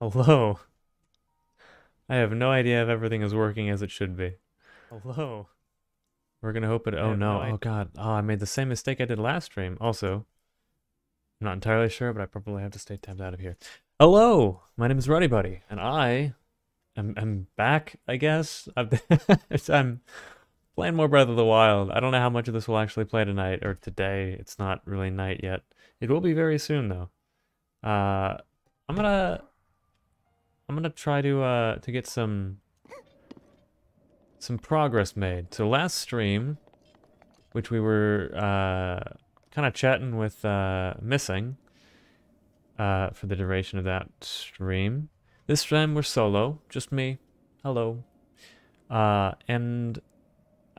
Hello. I have no idea if everything is working as it should be. Hello. We're gonna hope it. Oh no. Oh god. Oh, I made the same mistake I did last stream. Also, I'm not entirely sure, but I probably have to stay tabbed out of here. Hello. My name is RuttyBuddy, and I am back. I guess I'm playing more Breath of the Wild. I don't know how much of this we'll actually play tonight or today. It's not really night yet. It will be very soon though. I'm gonna try to get some progress made. So last stream, which we were kind of chatting with Missing for the duration of that stream. This time we're solo, just me. Hello. And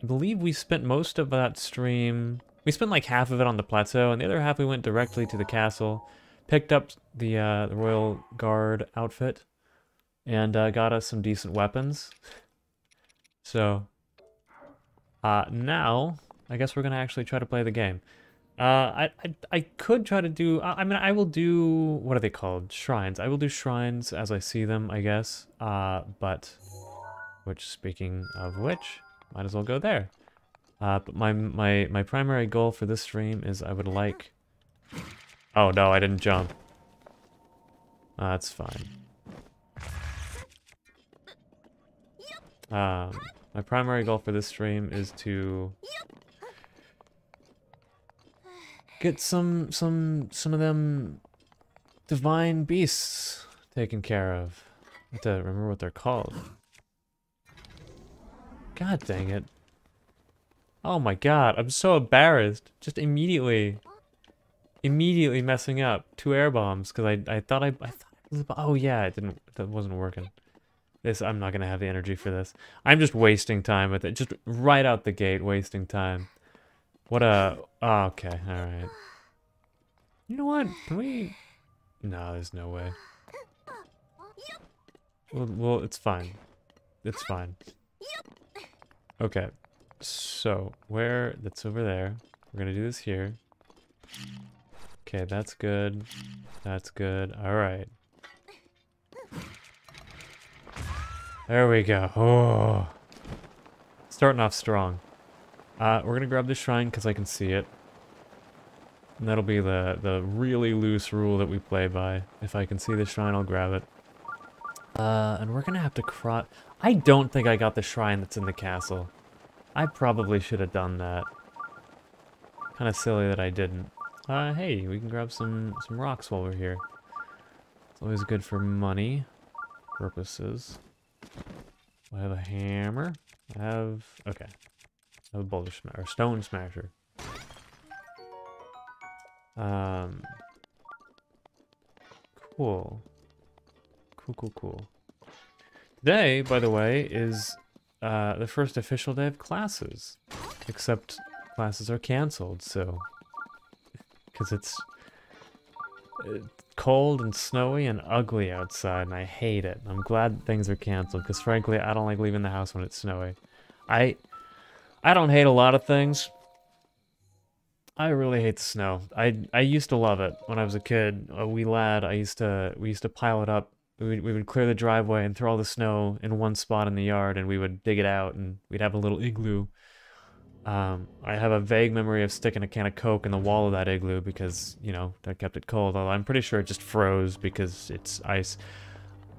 I believe we spent most of that stream, we spent like half of it on the plateau, and the other half we went directly to the castle, picked up the Royal Guard outfit, and got us some decent weapons. So, now, I guess we're going to actually try to play the game. I could try to do, I mean, I will do, what are they called? Shrines. I will do shrines as I see them, I guess. But, which, speaking of which, might as well go there. But my primary goal for this stream is I would like... Oh, no, I didn't jump. That's fine. My primary goal for this stream is to get some of them divine beasts taken care of. I have to remember what they're called. God dang it. Oh my god, I'm so embarrassed. Just immediately messing up 2 air bombs because I thought oh yeah, that wasn't working. This, I'm not gonna have the energy for this. I'm just wasting time with it. Just right out the gate, wasting time. What a... Oh, okay, alright. You know what? Can we... No, there's no way. Well, it's fine. It's fine. Okay. So, where... That's over there. We're gonna do this here. Okay, that's good. That's good. Alright. There we go. Oh. Starting off strong. We're gonna grab this shrine because I can see it. And that'll be the really loose rule that we play by. If I can see the shrine, I'll grab it. And we're gonna have to I don't think I got the shrine that's in the castle. I probably should have done that. Kind of silly that I didn't. Hey, we can grab some rocks while we're here. It's always good for money purposes. I have a hammer. I have a boulder smasher, or stone smasher. Cool. Today, by the way, is the first official day of classes, except classes are canceled. So, because it's cold and snowy and ugly outside, and I hate it. I'm glad things are canceled, because frankly, I don't like leaving the house when it's snowy. I don't hate a lot of things. I really hate the snow. I used to love it when I was a kid, a wee lad. We used to pile it up. We would clear the driveway and throw all the snow in one spot in the yard, and we would dig it out, and we'd have a little igloo. I have a vague memory of sticking a can of Coke in the wall of that igloo because, you know, that kept it cold. Although I'm pretty sure it just froze because it's ice.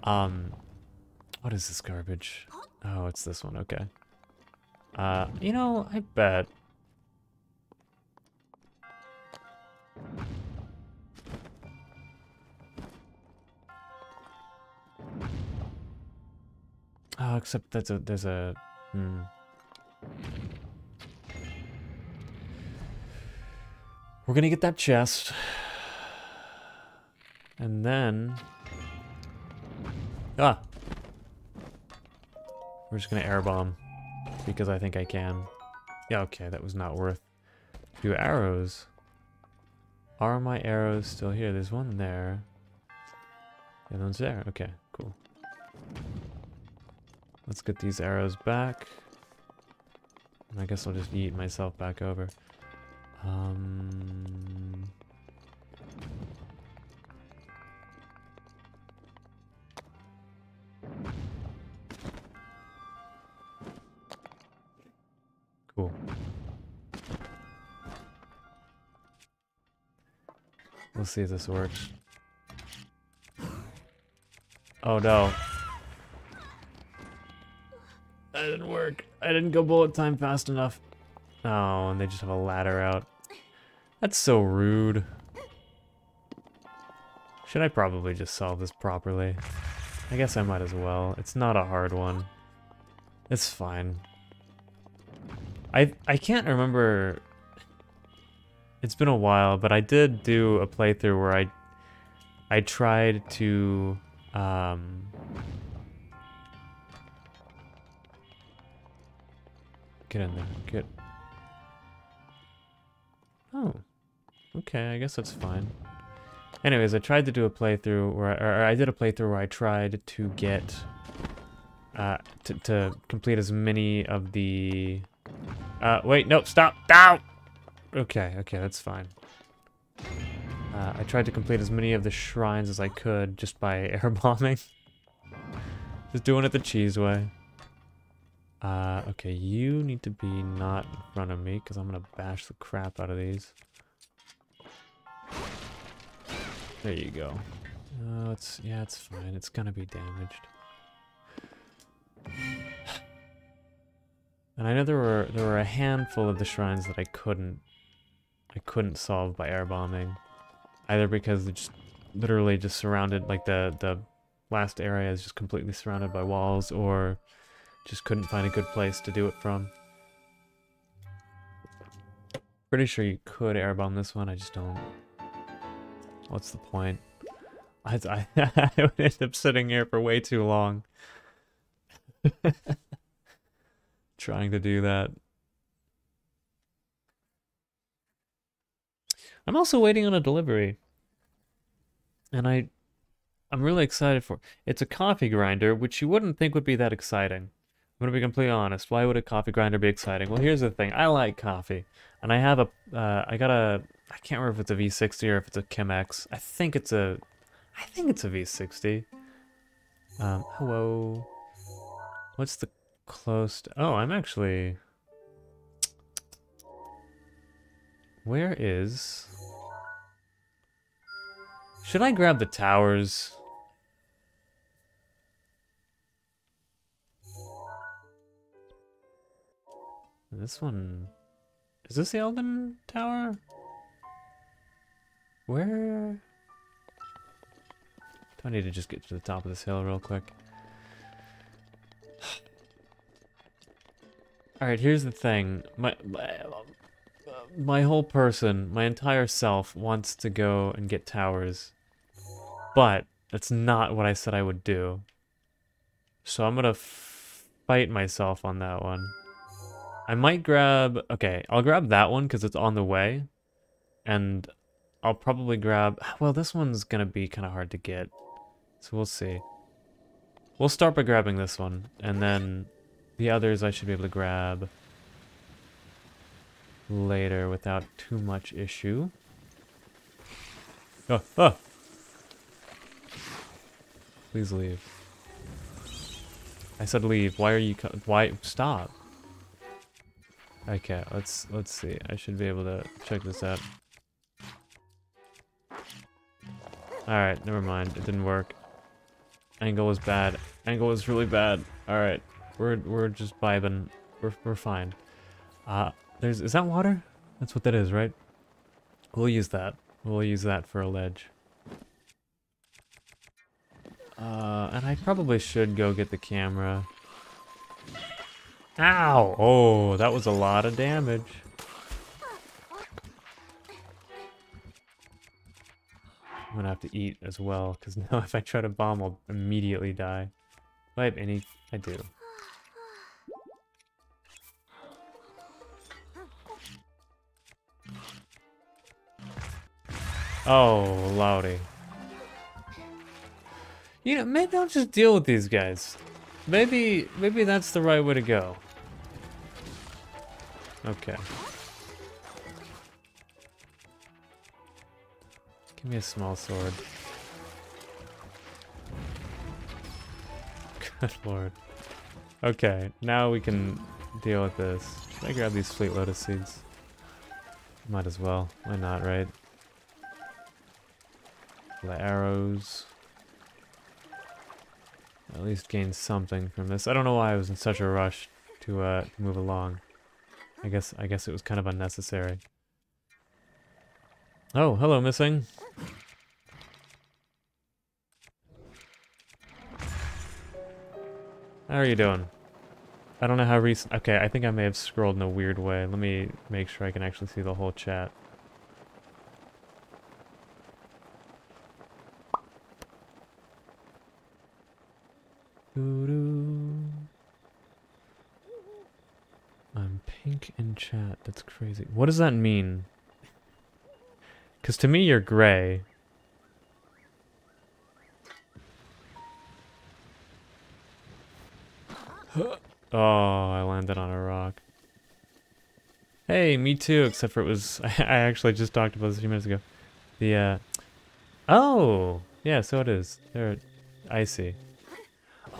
What is this garbage? Oh, it's this one. Okay. You know, I bet. Oh, except there's a. We're gonna get that chest, and then we're just gonna airbomb because I think I can. Yeah, okay, that was not worth. A few arrows. Are my arrows still here? There's one there. The other one's there. Okay, cool. Let's get these arrows back. And I guess I'll just yeet myself back over. We'll see if this works. Oh no. That didn't work. I didn't go bullet time fast enough. Oh, and they just have a ladder out. That's so rude. Should I probably just solve this properly? I guess I might as well. It's not a hard one. It's fine. I can't remember. It's been a while, but I did do a playthrough where I tried to get in there. Get. Oh. Okay, I guess that's fine. Anyways, I tried to do a playthrough where I did a playthrough where I tried to get to complete as many of the wait, no, stop. Ow! Okay, okay, that's fine. I tried to complete as many of the shrines as I could just by air bombing. Just doing it the cheese way. Okay, you need to be not in front of me because I'm gonna bash the crap out of these. There you go. Oh, it's, yeah, it's fine. It's gonna be damaged. And I know there were a handful of the shrines that I couldn't solve by air bombing, either because they just literally just surrounded, like the last area is just completely surrounded by walls, or just couldn't find a good place to do it from. Pretty sure you could air bomb this one. I just don't. What's the point? I would end up sitting here for way too long. Trying to do that. I'm also waiting on a delivery. And I'm really excited for it. It's a coffee grinder, which you wouldn't think would be that exciting. I'm gonna be completely honest. Why would a coffee grinder be exciting? Well, here's the thing. I like coffee. And I have a I can't remember if it's a V60 or if it's a Chemex. I think it's a V60. Hello. What's the close to, oh, I'm actually, where is, should I grab the towers? This one, is this the Elden Tower? Where, do I need to just get to the top of this hill real quick? Alright, here's the thing. My whole person, my entire self, wants to go and get towers. But that's not what I said I would do. So I'm gonna fight myself on that one. I might grab... Okay, I'll grab that one because it's on the way. And I'll probably grab... Well, this one's gonna be kind of hard to get. So we'll see. We'll start by grabbing this one. And then... the others I should be able to grab later without too much issue. Oh, oh. Please leave. I said leave. Why are you? Why stop? Okay, let's see. I should be able to check this out. All right, never mind. It didn't work. Angle was bad. Angle was really bad. All right. We're just vibing. We're fine. There's, is that water? That's what that is, right? We'll use that. We'll use that for a ledge. And I probably should go get the camera. Ow! Oh, that was a lot of damage. I'm gonna have to eat as well, because now if I try to bomb, I'll immediately die. Do I have any? I do. Oh, Lowdy. You know, maybe I'll just deal with these guys. Maybe that's the right way to go. Okay. Give me a small sword. Good lord. Okay, now we can deal with this. Should I grab these Fleet Lotus seeds? Might as well. Why not, right? couple of arrows. At least gain something from this. I don't know why I was in such a rush to move along. I guess it was kind of unnecessary. Oh, hello, missing. How are you doing? I don't know how recent... Okay, I think I may have scrolled in a weird way. Let me make sure I can actually see the whole chat. I'm pink in chat. That's crazy. What does that mean? Because to me, you're gray. Oh, I landed on a rock. Hey, me too, except for it was... I actually just talked about this a few minutes ago. The, oh! Yeah, so it is. There, I see.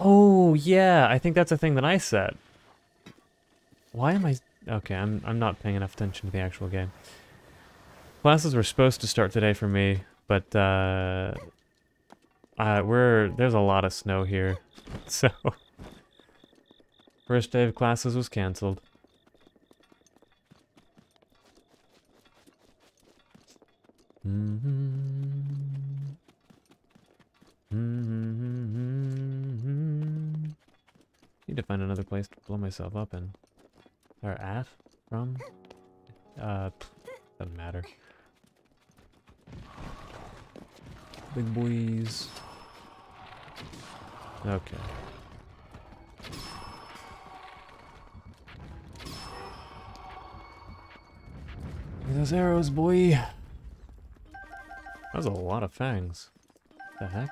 Oh, yeah! I think that's a thing that I said. Why am I... Okay, I'm not paying enough attention to the actual game. Classes were supposed to start today for me, but, there's a lot of snow here, so... First day of classes was cancelled. Need to find another place to blow myself up in. Or at? From? Doesn't matter. Big boys. Okay. Look at those arrows, boy! That was a lot of fangs. The heck?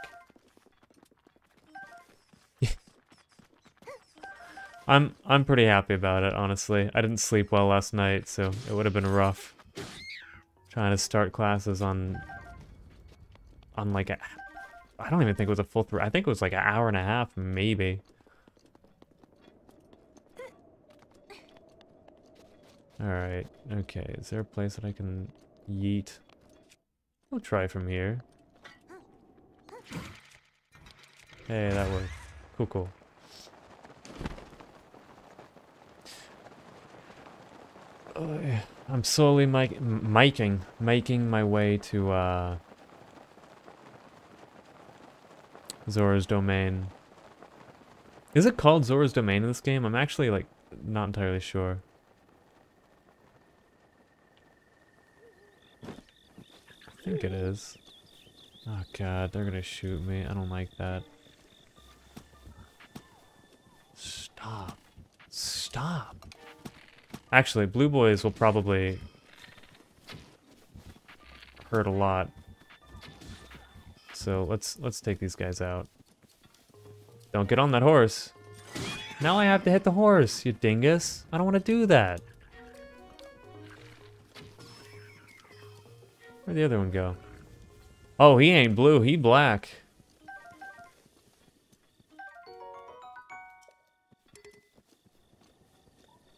I'm pretty happy about it, honestly. I didn't sleep well last night, so it would have been rough trying to start classes on like a... I don't even think it was a full through. I think it was like an hour and a half, maybe. Alright, okay, is there a place that I can yeet? We'll try from here. Hey, that worked. Cool, cool. Oh, yeah. I'm slowly making my way to Zora's Domain. Is it called Zora's Domain in this game? I'm actually, like, not entirely sure. I think it is. Oh god, they're gonna shoot me. I don't like that. Stop. Stop! Actually, blue boys will probably hurt a lot. So let's take these guys out. Don't get on that horse! Now I have to hit the horse, you dingus! I don't want to do that! Where'd the other one go? Oh, he ain't blue, he black.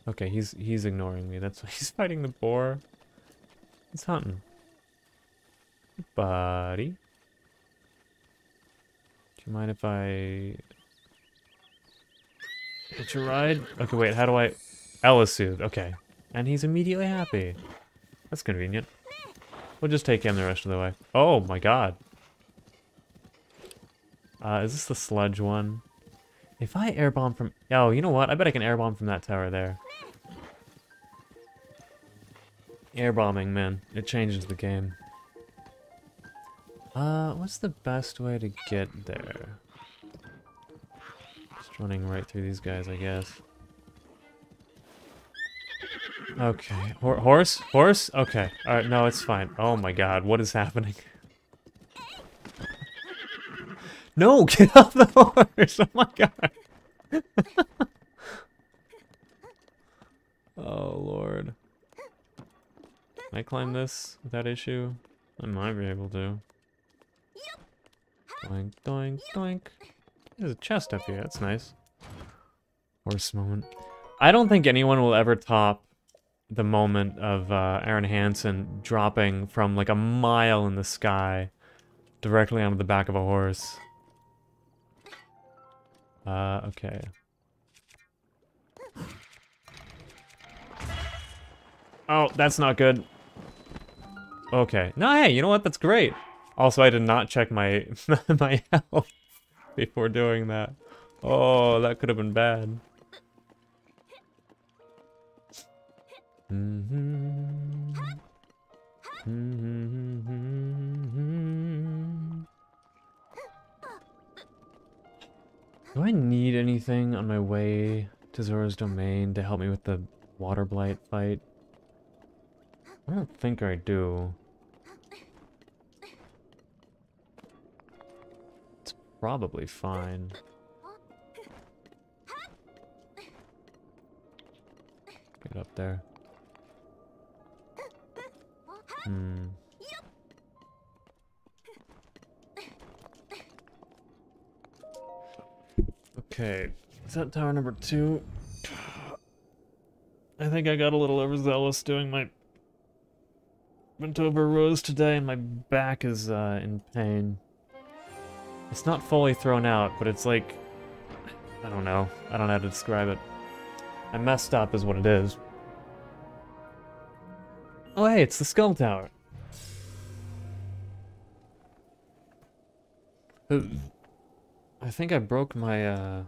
Okay, he's ignoring me. That's why he's fighting the boar. He's hunting. Buddy. Do you mind if I hitch a ride? Okay, wait, how do I Ellisude? Okay. And he's immediately happy. That's convenient. We'll just take him the rest of the way. Oh my god. Is this the sludge one? If I air bomb from... Oh, you know what? I bet I can air bomb from that tower there. Air bombing, man. It changes the game. What's the best way to get there? Just running right through these guys, I guess. Okay, horse? Horse? Okay, alright, no, it's fine. Oh my god, what is happening? No, get off the horse! Oh my god! Oh lord. Can I climb this without issue? I might be able to. Doink, doink, doink. There's a chest up here, that's nice. Horse moment. I don't think anyone will ever top the moment of Aaron Hansen dropping from like a mile in the sky directly onto the back of a horse. Okay. Oh, that's not good. Okay. No, hey, you know what? That's great. Also, I did not check my my health before doing that. Oh, that could have been bad. Do I need anything on my way to Zora's Domain to help me with the water blight fight? I don't think I do. It's probably fine. Get up there. Hmm. Okay, is that tower number 2? I think I got a little overzealous doing my Ventober Rose today, and my back is in pain. It's not fully thrown out, but it's like, I don't know. I don't know how to describe it. I messed up is what it is. Oh hey, it's the Skull Tower. I think I broke my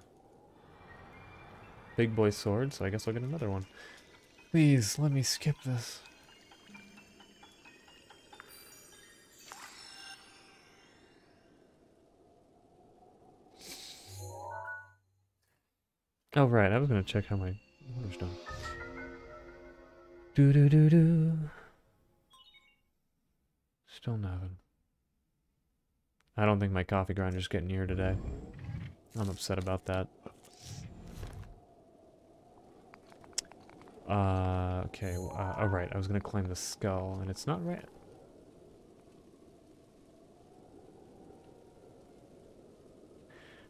big boy sword, so I guess I'll get another one. Please, let me skip this. Oh right, I was gonna check how my water's done. Do do do do. Still nothing. I don't think my coffee grinder's getting here today. I'm upset about that. Okay. All right. I was gonna claim the skull, and it's not right.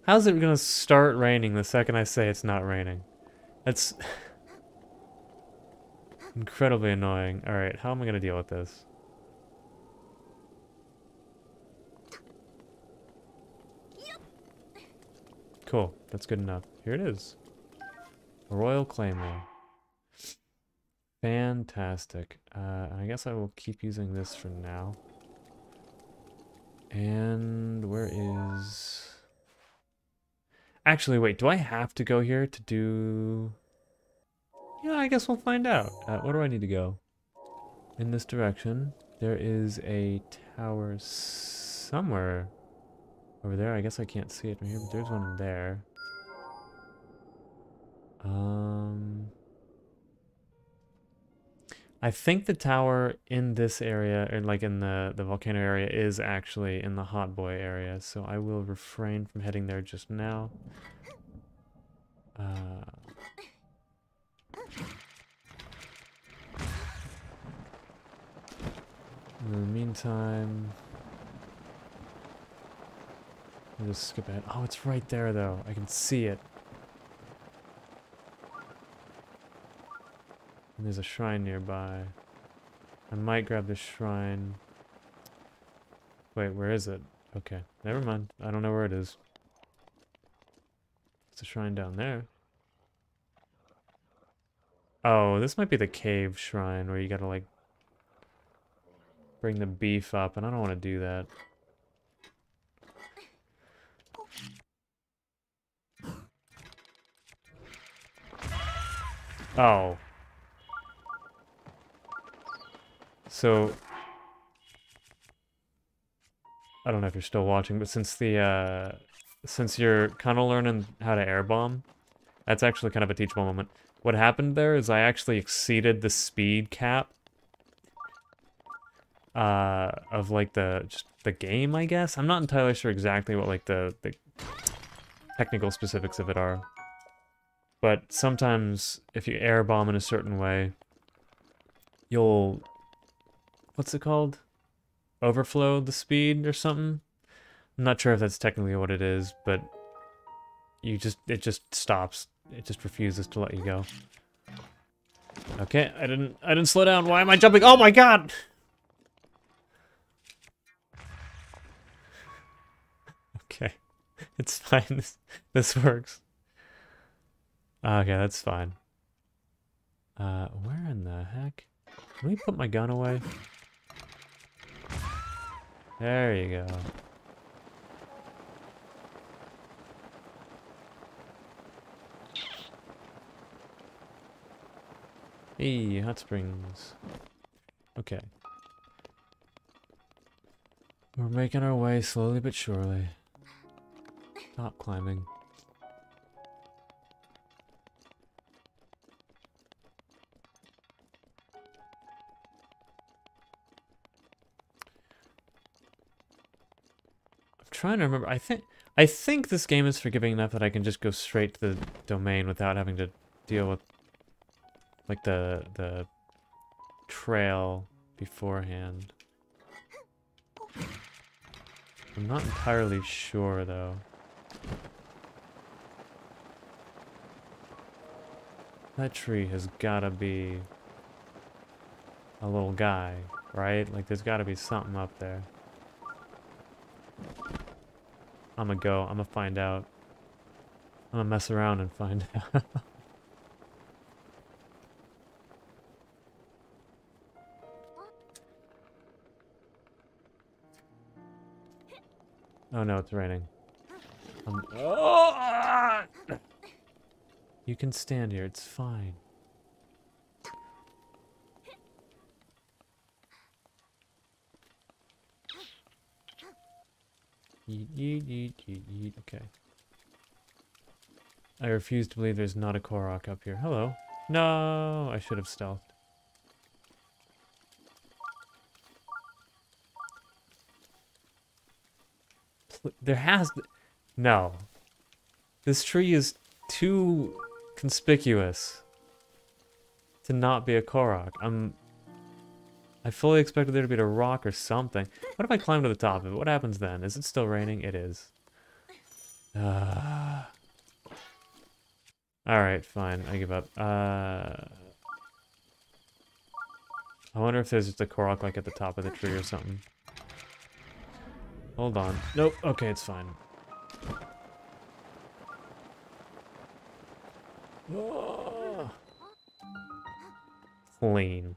How's it gonna start raining the second I say it's not raining? That's incredibly annoying. All right, how am I gonna deal with this? Cool, that's good enough. Here it is. A royal claymore. Fantastic. I guess I will keep using this for now. And where is... Actually, wait, do I have to go here to do... Yeah, I guess we'll find out. Where do I need to go? In this direction. There is a tower somewhere over there. I guess I can't see it from here, but there's one there. I think the tower in this area, or like in the volcano area, is actually in the hot boy area, so I will refrain from heading there just now. In the meantime, I'll just skip ahead. Oh, it's right there though. I can see it. And there's a shrine nearby. I might grab this shrine. Wait, where is it? Okay, never mind. I don't know where it is. It's a shrine down there. Oh, this might be the cave shrine where you gotta like bring the beef up, and I don't want to do that. Oh. So, I don't know if you're still watching, but since you're kind of learning how to air bomb, that's actually kind of a teachable moment. What happened there is I actually exceeded the speed cap of like the game, I guess. I'm not entirely sure exactly what like the technical specifics of it are, but sometimes if you air bomb in a certain way, you'll... What's it called? Overflow the speed or something? I'm not sure if that's technically what it is, but you just, it just stops. It just refuses to let you go. Okay, I didn't slow down. Why am I jumping? Oh my god! Okay. It's fine. This works. Okay, that's fine. Where in the heck? Can we put my gun away? There you go. Hey, hot springs. Okay. We're making our way slowly but surely. Stop climbing. Trying to remember, I think this game is forgiving enough that I can just go straight to the domain without having to deal with like the trail beforehand. I'm not entirely sure though. That tree has gotta be a little guy, right? Like there's gotta be something up there. I'm gonna go. I'm gonna find out. I'm gonna mess around and find out. Oh no, it's raining. Oh! You can stand here. It's fine. Okay. I refuse to believe there's not a Korok up here. Hello. No, I should have stealthed. There has... No. This tree is too conspicuous to not be a Korok. I fully expected there to be a rock or something. What if I climb to the top of it? What happens then? Is it still raining? It is. Alright, fine. I give up. I wonder if there's just a Korok like at the top of the tree or something. Hold on. Nope. Okay, it's fine. Oh. Clean.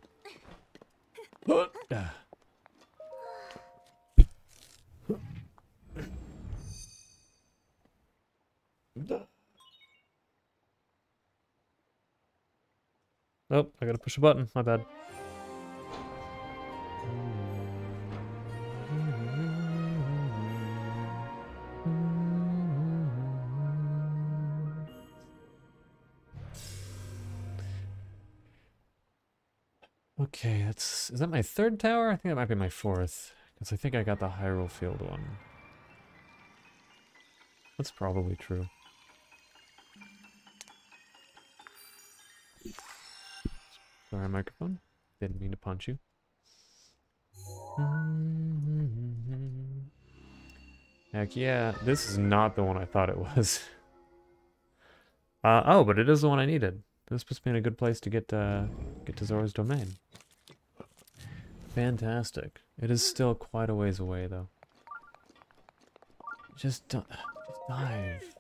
Oh, I gotta push a button, my bad. Okay, that's... Is that my third tower? I think that might be my fourth. Because I think I got the Hyrule Field one. That's probably true. Sorry, microphone. Didn't mean to punch you. Heck yeah. This is not the one I thought it was. Oh, but it is the one I needed. This puts me in a good place to get to Zora's Domain. Fantastic. It is still quite a ways away, though. Just dive.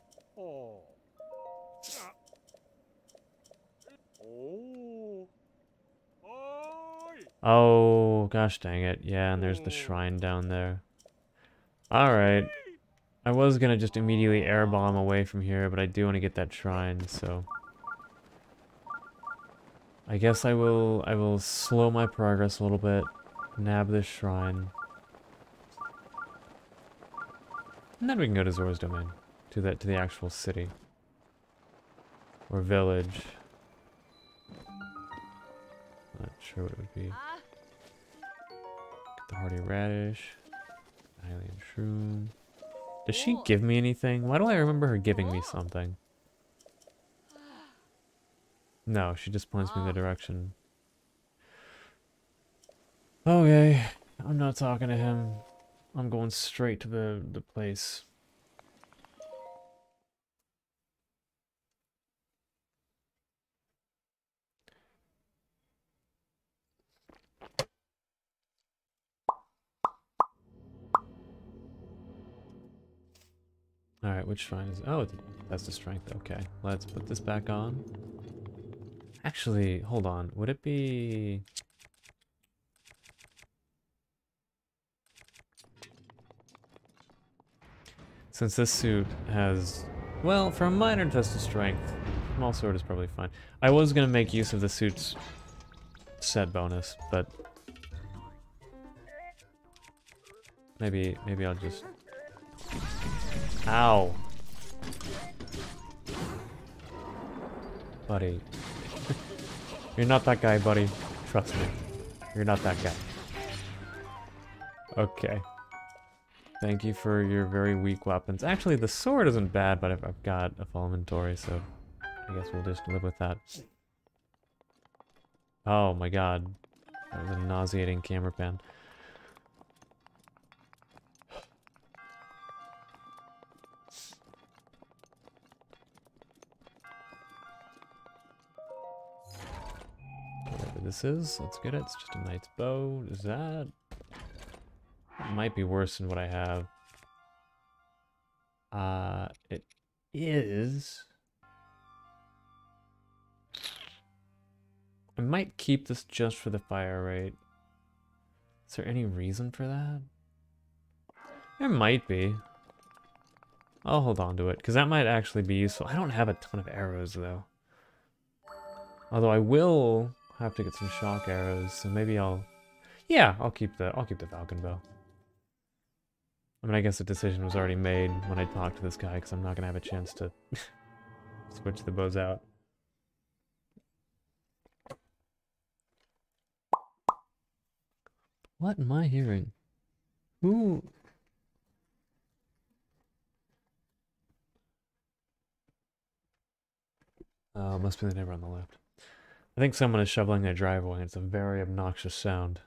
Oh, gosh dang it. Yeah, and there's the shrine down there. Alright. I was gonna just immediately airbomb away from here, but I do want to get that shrine, so... I guess I will slow my progress a little bit. Nab this shrine. And then we can go to Zora's Domain. To the actual city. Or village. Not sure what it would be. Get the hardy radish. Alien shroom. Does she give me anything? Why do I remember her giving me something? No, she just points me in the direction. Okay, I'm not talking to him. I'm going straight to the place. Alright, which shrine is... Oh, that's the strength. Okay, let's put this back on. Actually, hold on. Would it be... Since this suit has... Well, for a minor test of strength, small sword is probably fine. I was going to make use of the suit's set bonus, but... Maybe I'll just... Ow! Buddy. You're not that guy, buddy. Trust me. You're not that guy. Okay. Thank you for your very weak weapons. Actually, the sword isn't bad, but I've got a full inventory, so... I guess we'll just live with that. Oh my god. That was a nauseating camera pan. This is. Let's get it. It's just a knight's bow. Is that... It might be worse than what I have. It is... I might keep this just for the fire rate. Is there any reason for that? There might be. I'll hold on to it, because that might actually be useful. I don't have a ton of arrows, though. Although I will... have to get some shock arrows, so maybe I'll... Yeah, I'll keep the falcon bow. I mean, I guess the decision was already made when I talked to this guy, because I'm not gonna have a chance to switch the bows out. What am I hearing? Ooh. Oh, must be the neighbor on the left. I think someone is shoveling their driveway, and it's a very obnoxious sound.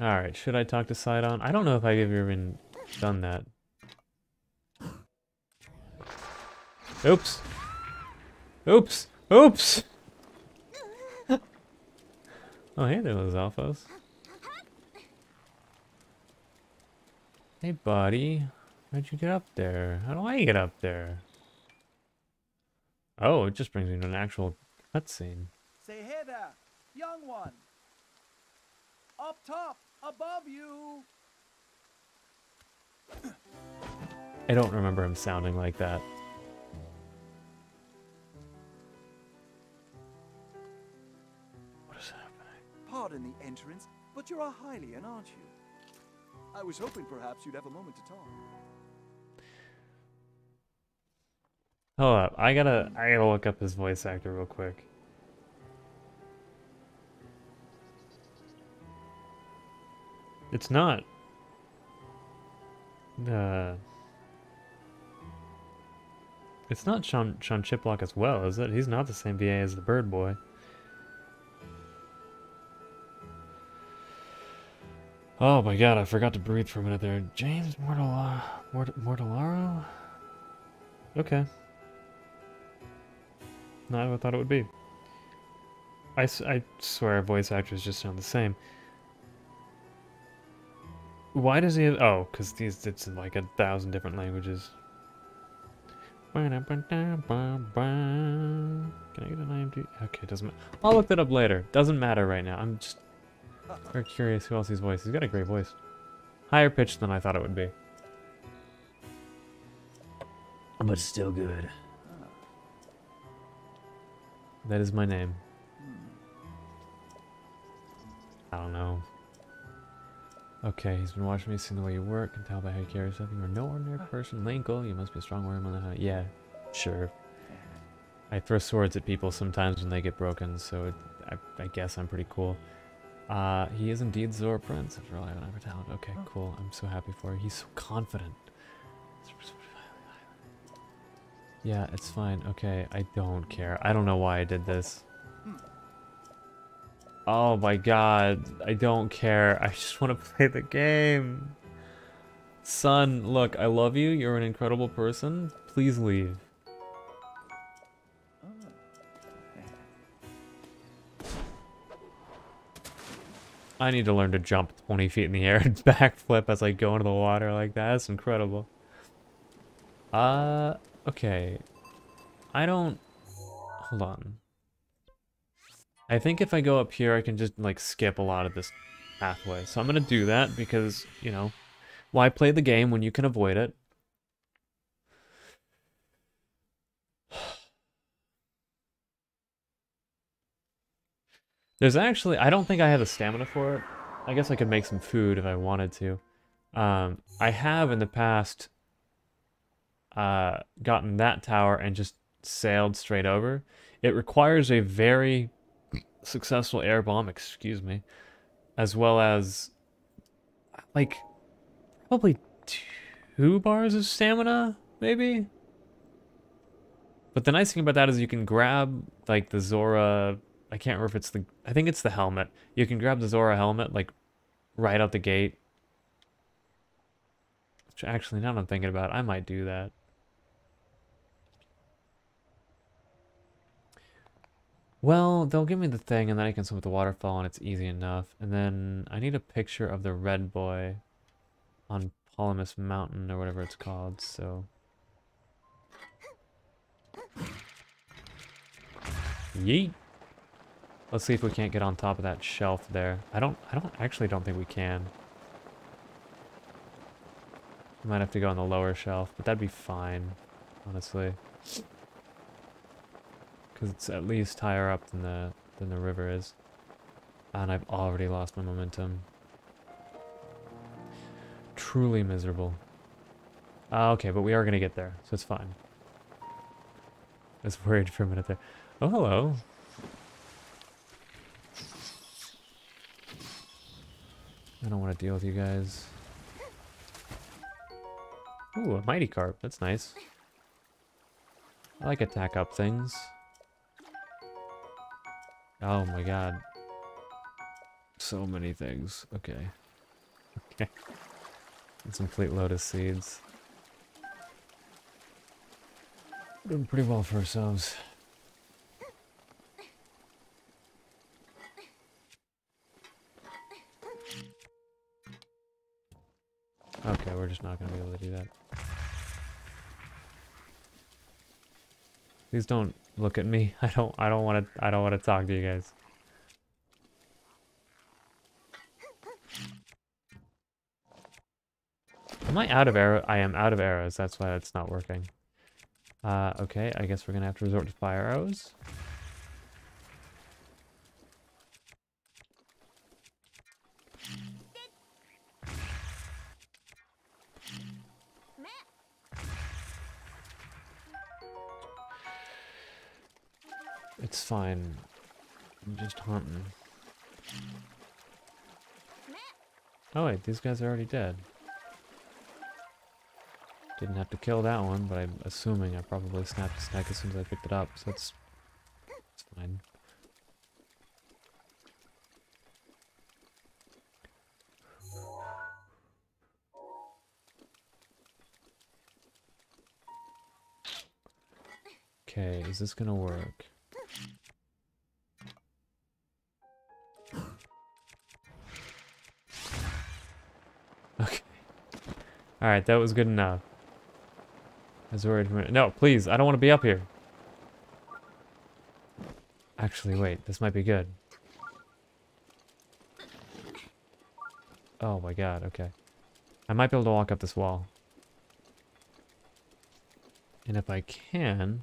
Alright, should I talk to Sidon? I don't know if I've even done that. Oops! Oops! Oops! Oh, hey there, those alphos. Hey, buddy. How'd you get up there? How do I get up there? Oh, it just brings me to an actual cutscene. Say hey there, young one. Up top, above you. I don't remember him sounding like that. What is happening? Pardon the entrance, but you're a Hylian, aren't you? I was hoping perhaps you'd have a moment to talk. Hold up, I gotta look up his voice actor real quick. It's not. It's not Sean Chiplock as well, is it? He's not the same VA as the Bird Boy. Oh my god, I forgot to breathe for a minute there. James Mortolaro? Okay. Not what I thought it would be. I swear voice actors just sound the same. Why does he have... Oh, because it's in like 1,000 different languages. Can I get an IMDb? Okay, doesn't matter. I'll look that up later. Doesn't matter right now. I'm just very curious who else his voice. He's got a great voice. Higher pitched than I thought it would be. But still good. That is my name. I don't know. Okay, he's been watching me, seeing the way you work, and tell by how you carry yourself. You are no ordinary person, Linkle. You must be a strong warrior on the hunt. Yeah, sure. I throw swords at people sometimes when they get broken, so I guess I'm pretty cool. He is indeed Zora Prince. After all, I have an upper talent. Okay, cool. I'm so happy for you. He's so confident. Yeah, it's fine. Okay, I don't care. I don't know why I did this. Oh my god, I don't care. I just want to play the game. Son, look, I love you. You're an incredible person. Please leave. I need to learn to jump 20 feet in the air and backflip as I go into the water like that. That's incredible. Okay. I don't... Hold on. I think if I go up here, I can just, like, skip a lot of this pathway. So I'm gonna do that because, you know, why play the game when you can avoid it? There's actually... I don't think I have the stamina for it. I guess I could make some food if I wanted to. I have in the past gotten that tower and just sailed straight over. It requires a very successful air bomb, excuse me, as well as, like, probably 2 bars of stamina, maybe? But the nice thing about that is you can grab, like, the Zora... I can't remember if it's the... I think it's the helmet. You can grab the Zora helmet, like, right out the gate. Which, actually, now that I'm thinking about it, I might do that. Well, they'll give me the thing, and then I can swim with the waterfall, and it's easy enough. And then I need a picture of the red boy on Plomus Mountain, or whatever it's called, so... Yeet! Let's see if we can't get on top of that shelf there. I don't think we can. We might have to go on the lower shelf, but that'd be fine, honestly. Because it's at least higher up than the river is. And I've already lost my momentum. Truly miserable. Okay, but we are gonna get there, so it's fine. I was worried for a minute there. Oh, hello. I don't want to deal with you guys. Ooh, a mighty carp. That's nice. I like attack up things. Oh my god. So many things. Okay. Okay. And some fleet lotus seeds. Doing pretty well for ourselves. Okay, we're just not going to be able to do that. Please don't look at me. I don't want to talk to you guys. Am I out of arrows? I am out of arrows. That's why it's not working. Okay, I guess we're going to have to resort to fire arrows. It's fine. I'm just hunting. Oh wait, these guys are already dead. Didn't have to kill that one, but I'm assuming I probably snapped his neck as soon as I picked it up, so it's fine. Okay, is this gonna work? Okay. Alright, that was good enough. I was worried for a minute. No, please, I don't want to be up here. Actually, wait, this might be good. Oh my god, okay. I might be able to walk up this wall. And if I can...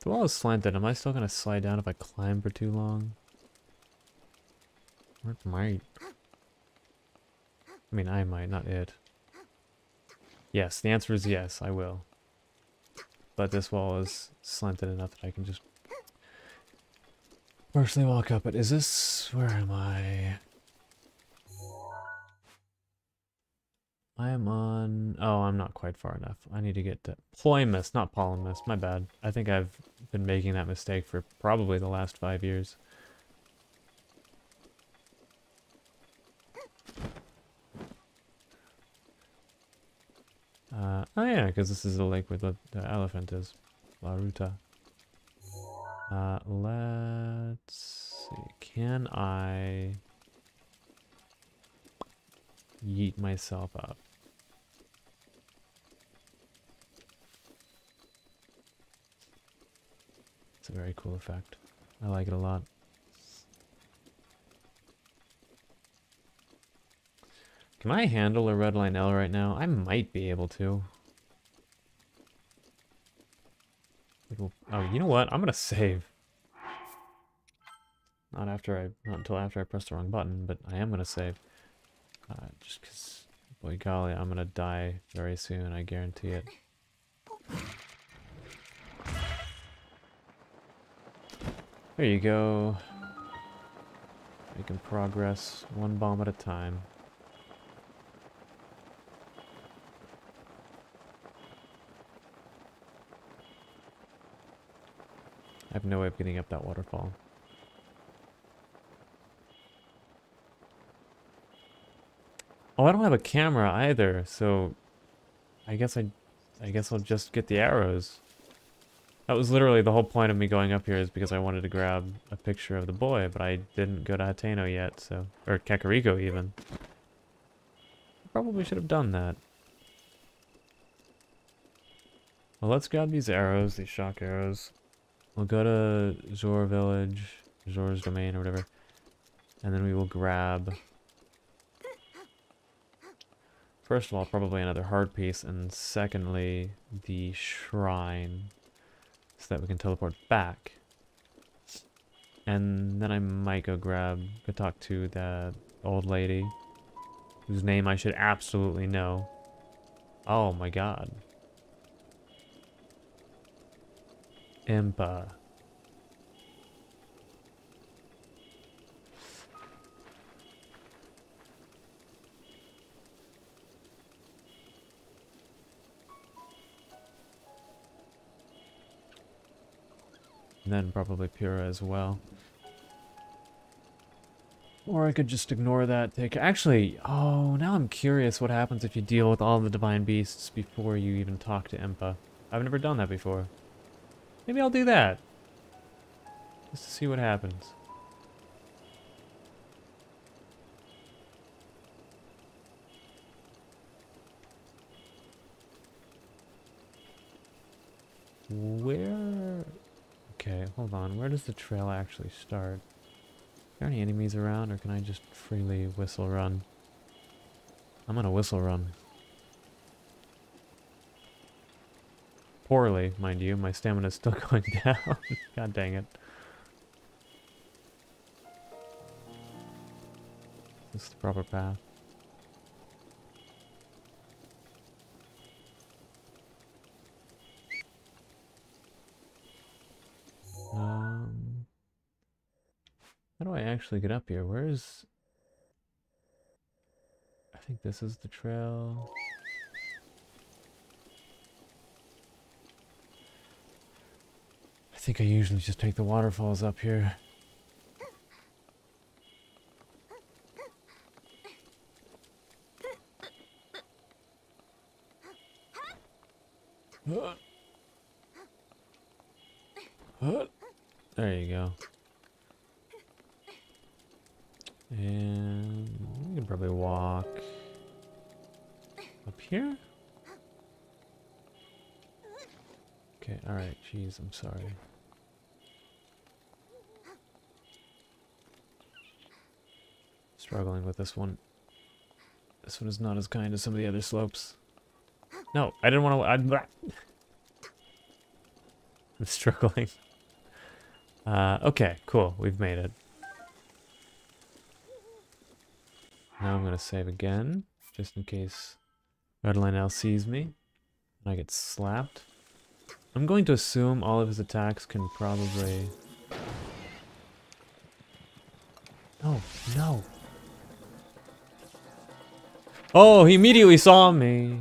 The wall is slanted. Am I still going to slide down if I climb for too long? Or it might. I mean, I might, not it. Yes, the answer is yes, I will. But this wall is slanted enough that I can just... partially walk up it. Is this... Where am I? I am on... Oh, I'm not quite far enough. I need to get to... Plomus, not Polomus. My bad. I think I've been making that mistake for probably the last 5 years. Oh yeah, because this is the lake where the elephant is. Vah Ruta. Let's see. Can I yeet myself up? It's a very cool effect. I like it a lot. Can I handle a red Lynel right now? I might be able to. Oh, you know what? I'm gonna save. Not until after I press the wrong button, but I am gonna save. Just because, boy golly, I'm gonna die very soon. I guarantee it. There you go. Making progress, one bomb at a time. I have no way of getting up that waterfall. Oh, I don't have a camera either, so I guess I'll just get the arrows. That was literally the whole point of me going up here, is because I wanted to grab a picture of the boy, but I didn't go to Hateno yet, so, or Kakariko even. Probably should have done that. Well, let's grab these arrows, these shock arrows. We'll go to Zora Village, Zora's Domain, or whatever, and then we will grab, first of all, probably another hard piece, and secondly, the shrine, so that we can teleport back. And then I might go talk to that old lady, whose name I should absolutely know. Oh my god. Impa. And then probably Pura as well. Or I could just ignore that. Actually, oh, now I'm curious what happens if you deal with all the Divine Beasts before you even talk to Impa. I've never done that before. Maybe I'll do that, just to see what happens. Where... Okay, hold on. Where does the trail actually start? Are there any enemies around, or can I just freely whistle run? I'm gonna whistle run. Poorly, mind you, my stamina's still going down. God dang it. Is this the proper path? How do I actually get up here? Where is... I think this is the trail... I think I usually just take the waterfalls up here. There you go. And we can probably walk up here. Okay, alright, jeez, I'm sorry. Struggling with this one. This one is not as kind as some of the other slopes. No, I didn't want to... I'm struggling. Okay, cool. We've made it. Now I'm going to save again, just in case Red Lynel sees me and I get slapped. I'm going to assume all of his attacks can probably... No, no. Oh, he immediately saw me.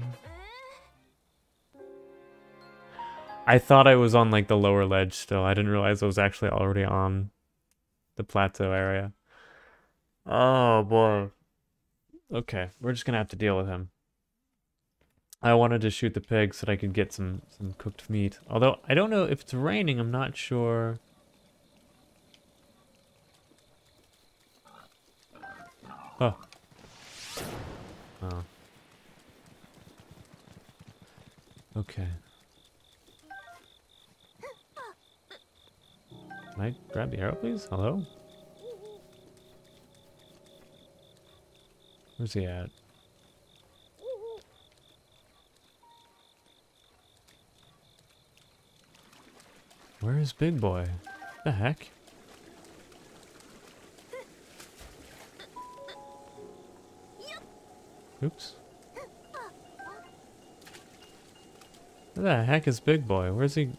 I thought I was on like the lower ledge still. I didn't realize I was actually already on the plateau area. Oh boy. Okay, we're just gonna have to deal with him. I wanted to shoot the pig so that I could get some cooked meat. Although I don't know if it's raining, I'm not sure Huh. Oh. Okay. Can I grab the arrow, please? Hello? Where's he at? Where is Big Boy? The heck? Oops. Where the heck is Big Boy? Where's he?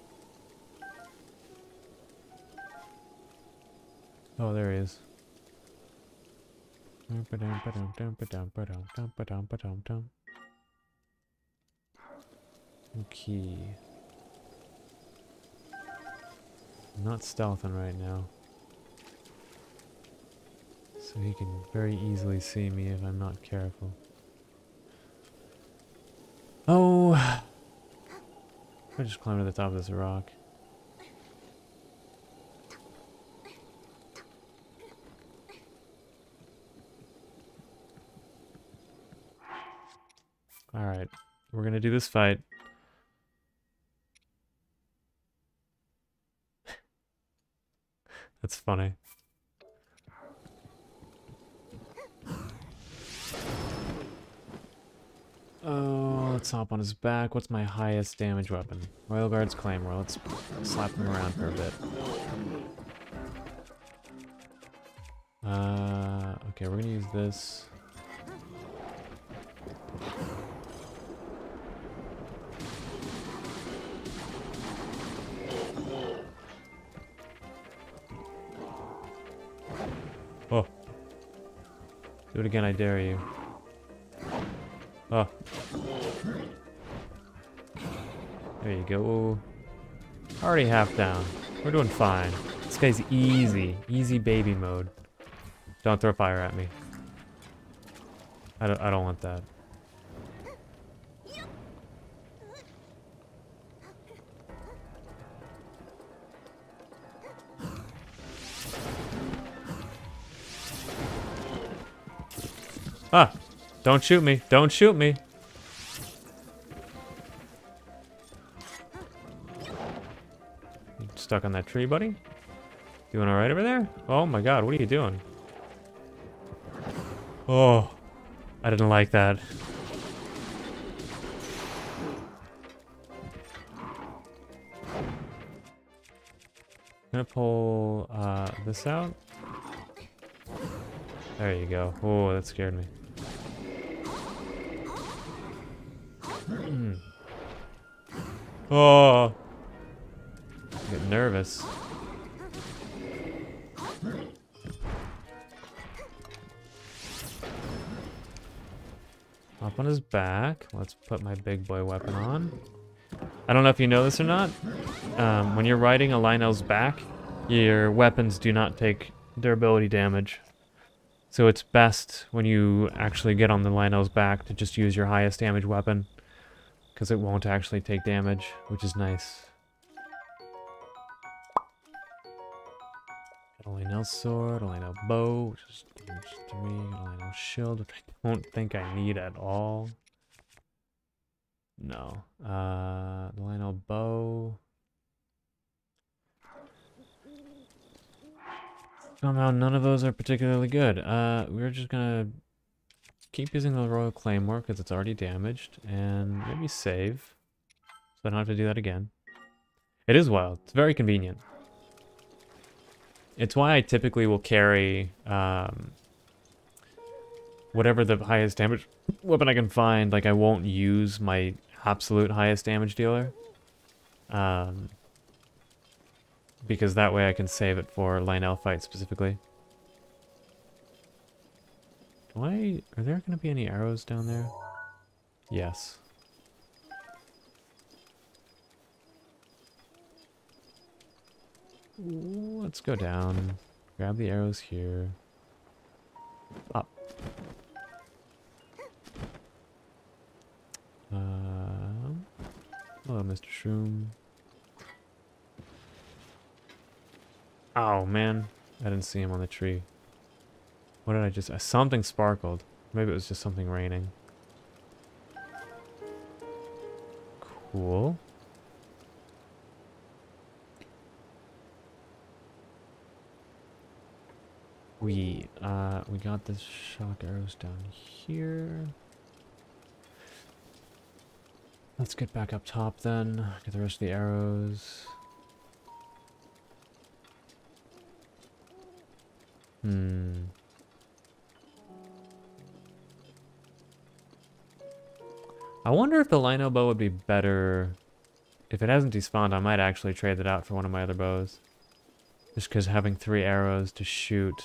Oh, there he is. Okay. I'm not stealthing right now. So he can very easily see me if I'm not careful. Oh! I just climbed to the top of this rock. Alright, we're gonna do this fight. That's funny. Oh, let's hop on his back. What's my highest damage weapon? Royal Guard's Claymore. Let's slap him around for a bit. Okay, we're gonna use this. Oh. Do it again, I dare you. Oh. There you go. Already half down. We're doing fine. This guy's easy. Easy baby mode. Don't throw fire at me. I don't want that. Ah, don't shoot me. Don't shoot me. You stuck on that tree, buddy? Doing all right over there? Oh my god, what are you doing? Oh, I didn't like that. I'm gonna pull this out. There you go. Oh, that scared me. Oh, I get nervous. Hop on his back. Let's put my Big Boy weapon on. I don't know if you know this or not. When you're riding a Lynel's back, your weapons do not take durability damage. So it's best when you actually get on the Lynel's back to just use your highest damage weapon, because it won't actually take damage, which is nice. Got a Lynel sword, a Lynel bow, which is damage 3, got a Lynel shield, which I don't think I need at all. No. The Lynel bow. Somehow none of those are particularly good. We're just gonna keep using the Royal Claymore because it's already damaged, and maybe save so I don't have to do that again. It is wild. It's very convenient. It's why I typically will carry whatever the highest damage weapon I can find. Like, I won't use my absolute highest damage dealer, because that way I can save it for Lynel fight specifically. Are there going to be any arrows down there? Yes. Ooh, let's go down. Grab the arrows here. Up. Hello, Mr. Shroom. Oh man, I didn't see him on the tree. What did I just... something sparkled. Maybe it was just something raining. Cool. We got the shock arrows down here. Let's get back up top then. Get the rest of the arrows. I wonder if the Lino bow would be better. If it hasn't despawned, I might actually trade it out for one of my other bows. Just because having 3 arrows to shoot...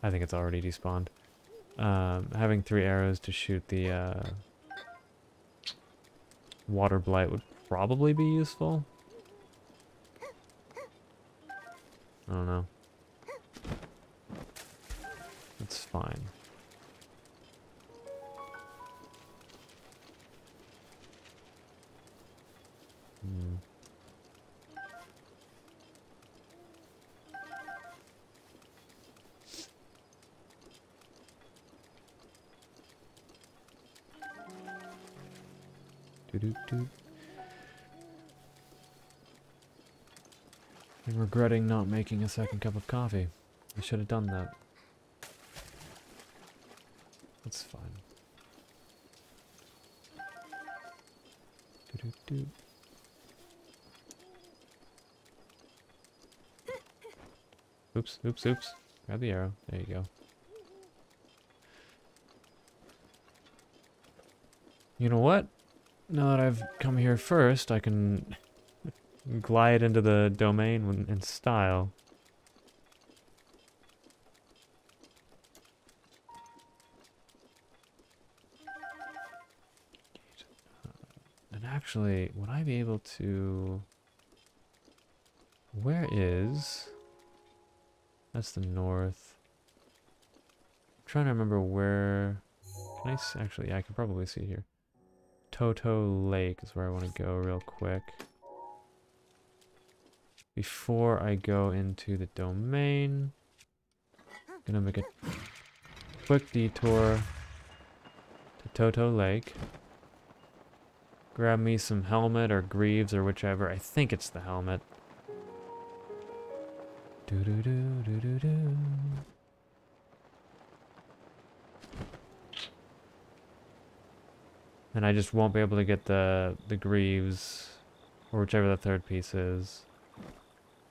I think it's already despawned. Having 3 arrows to shoot the water blight would probably be useful. I don't know. That's fine. I'm regretting not making a second cup of coffee. I should have done that. That's fine. Oops, oops, oops. Grab the arrow. There you go. You know what? Now that I've come here first, I can glide into the domain in style. And actually, would I be able to... Where is... That's the north. I'm trying to remember where... Can I... Actually, yeah, I can probably see here. Toto Lake is where I want to go real quick. Before I go into the domain, I'm gonna make a quick detour to Toto Lake. Grab me some helmet or greaves or whichever. I think it's the helmet. And I just won't be able to get the greaves, or whichever the third piece is,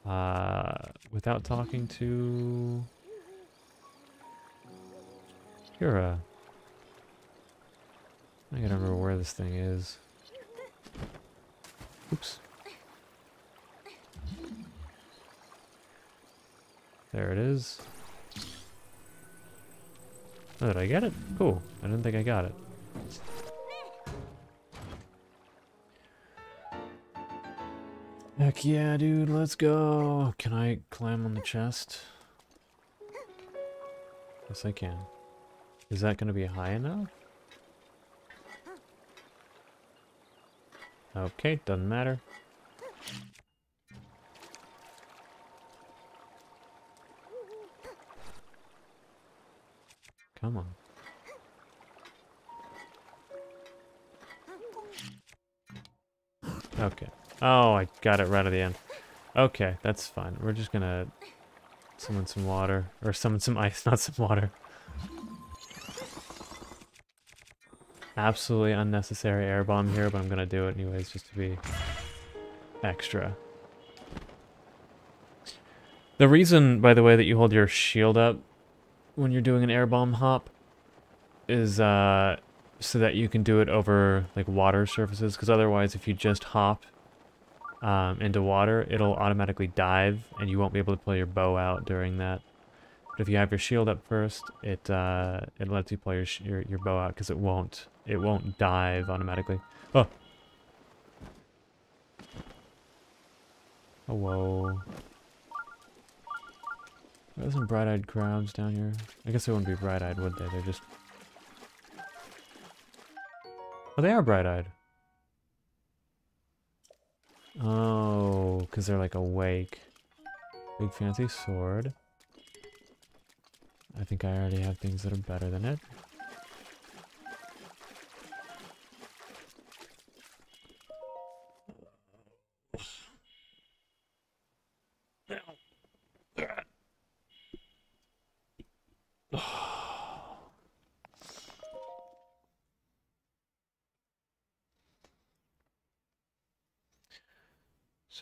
without talking to Kira. I gotta remember where this thing is. Oops. There it is. Oh, did I get it? Cool. I didn't think I got it. Heck yeah, dude, let's go. Can I climb on the chest? Yes, I can. Is that going to be high enough? Okay, doesn't matter. Come on. Okay. Oh, I got it right at the end. Okay, that's fine. We're just gonna summon some water. Or summon some ice, not some water. Absolutely unnecessary air bomb here, but I'm gonna do it anyways just to be extra. The reason, by the way, that you hold your shield up when you're doing an air bomb hop is so that you can do it over like water surfaces, because otherwise if you just hop into water, it'll automatically dive and you won't be able to pull your bow out during that. But if you have your shield up first, it lets you pull your bow out because it won't dive automatically. Oh. Oh, whoa. Are there some bright-eyed crabs down here? I guess they wouldn't be bright-eyed, would they? They're just... Oh, they are bright-eyed. Oh, because they're like awake. Big fancy sword. I think I already have things that are better than it.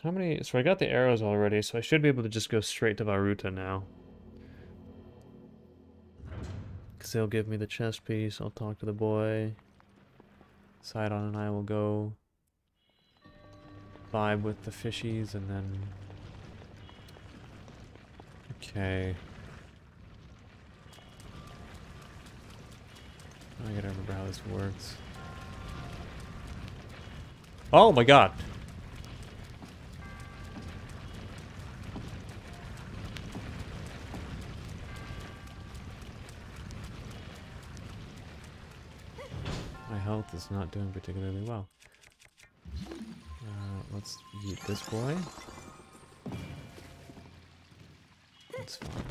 How many? So I got the arrows already, so I should be able to just go straight to Vah Ruta now. Because they'll give me the chest piece, I'll talk to the boy. Sidon and I will go vibe with the fishies, and then... Okay. I gotta remember how this works. Oh my god! Health is not doing particularly well. Let's eat this boy. That's fine.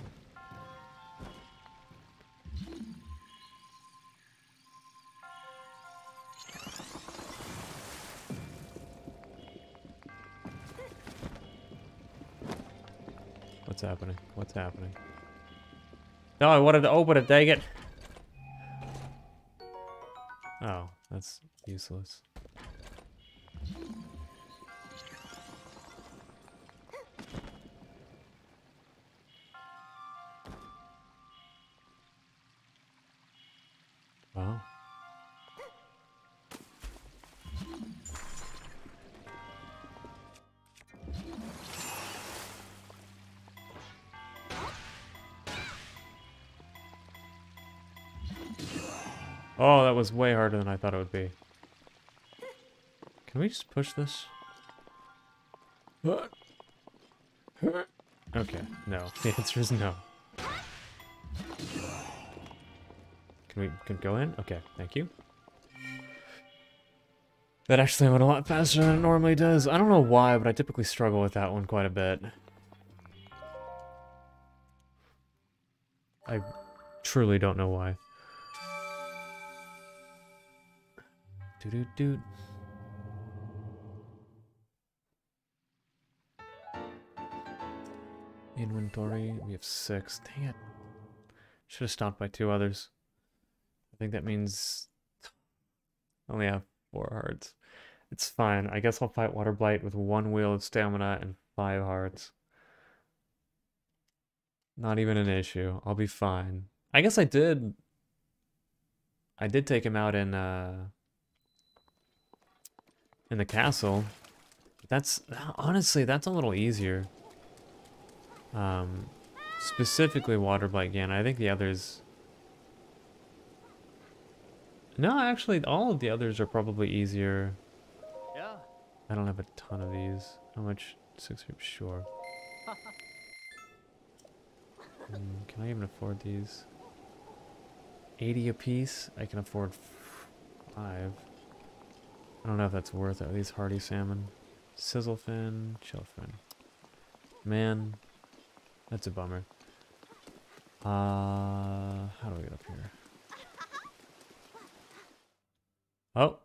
What's happening? What's happening? No, I wanted to open it, dang it! Oh, that's useless. Wow. Oh, that was way harder than I thought it would be. Can we just push this? Okay, no. The answer is no. Can we go in? Okay, thank you. That actually went a lot faster than it normally does. I don't know why, but I typically struggle with that one quite a bit. I truly don't know why. Doo-doo-doo. Inventory, we have 6. Dang it. Should have stopped by 2 others. I think that means I only have 4 hearts. It's fine. I guess I'll fight Waterblight with 1 wheel of stamina and 5 hearts. Not even an issue. I'll be fine. I guess I did. I did take him out in the castle. That's honestly, that's a little easier. Specifically Waterblight Ganon. I think the others... No, actually all of the others are probably easier. Yeah. I don't have a ton of these. How much? 6? Sure. Can I even afford these? 80 a piece? I can afford 5. I don't know if that's worth it. Are these hardy salmon? Sizzlefin, chillfin. Man, that's a bummer. How do we get up here? Oh!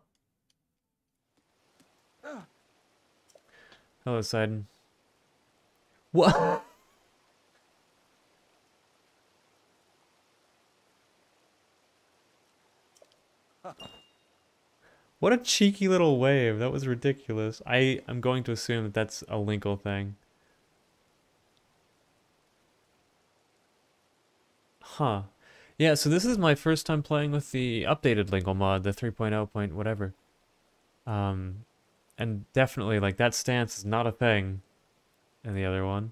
Hello, Sidon. What? What a cheeky little wave. That was ridiculous. I am going to assume that that's a Linkle thing. Huh. Yeah, so this is my first time playing with the updated Linkle mod, the 3.0 point whatever. And definitely, like, that stance is not a thing in the other one.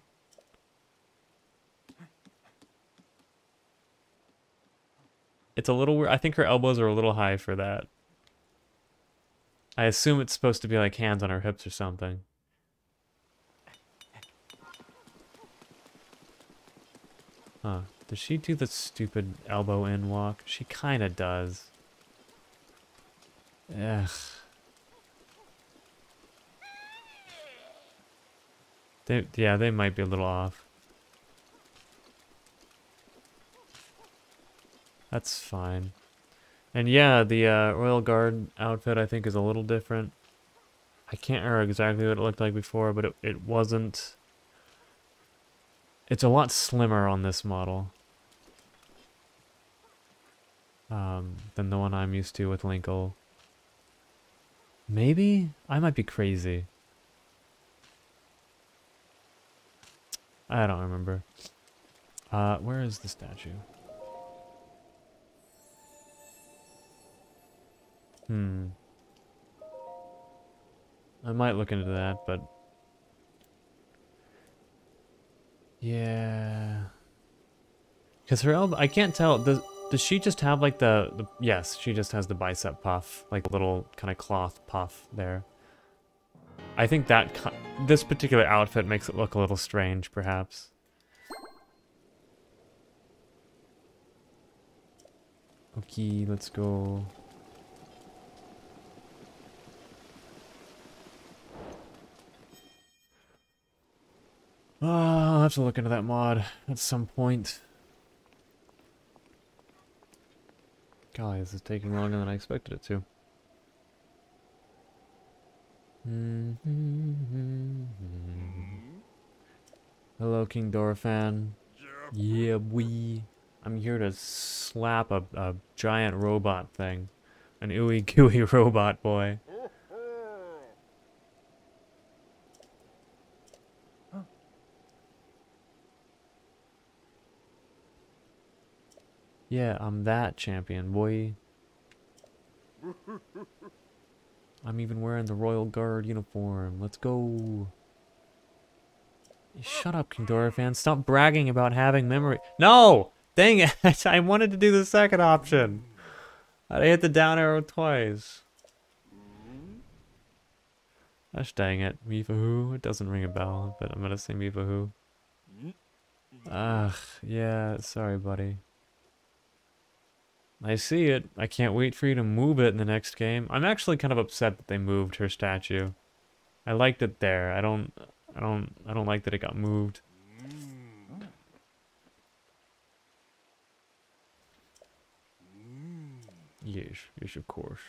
It's a little weird. I think her elbows are a little high for that. I assume it's supposed to be like hands on her hips or something. Huh. Does she do the stupid elbow in walk? She kinda does. Ugh. They might be a little off. That's fine. And yeah, the Royal Guard outfit I think is a little different. I can't remember exactly what it looked like before, but it wasn't... It's a lot slimmer on this model than the one I'm used to with Linkle. Maybe? I might be crazy. I don't remember. Where is the statue? I might look into that, but... Yeah... Because her elbow... I can't tell. Does she just have, like, the... Yes, she just has the bicep puff. Like, a little kind of cloth puff there. I think that... This particular outfit makes it look a little strange, perhaps. Okay, let's go... I'll have to look into that mod at some point. Golly, this is taking longer than I expected it to. Hello, King Dorephan. Yeah, I'm here to slap a giant robot thing. An ooey gooey robot boy. Yeah, I'm that champion, boy. I'm even wearing the Royal Guard uniform. Let's go. Shut up, King Dorephan. Stop bragging about having memory. No! Dang it! I wanted to do the second option. I hit the down arrow twice. Gosh dang it. Mipha who? It doesn't ring a bell, but I'm gonna say Mipha who. Ugh, yeah, sorry, buddy. I see it. I can't wait for you to move it in the next game. I'm actually kind of upset that they moved her statue. I liked it there. I don't like that it got moved. Yes, yes, of course.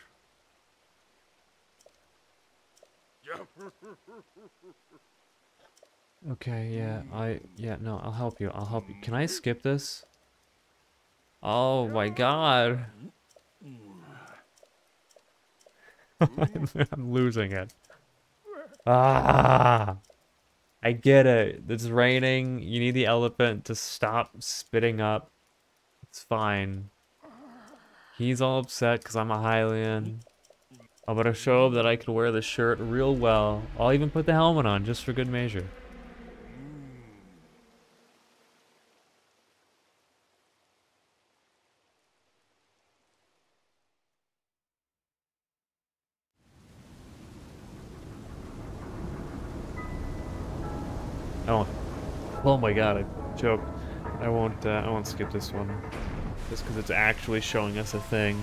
Okay, yeah, no, I'll help you. Can I skip this? Oh my god. I'm losing it. Ah, I get it. It's raining. You need the elephant to stop spitting up. It's fine. He's all upset because I'm a Hylian. I'm gonna show him that I can wear this shirt real well. I'll even put the helmet on just for good measure. Oh my god, I choked. I won't skip this one. Just because it's actually showing us a thing.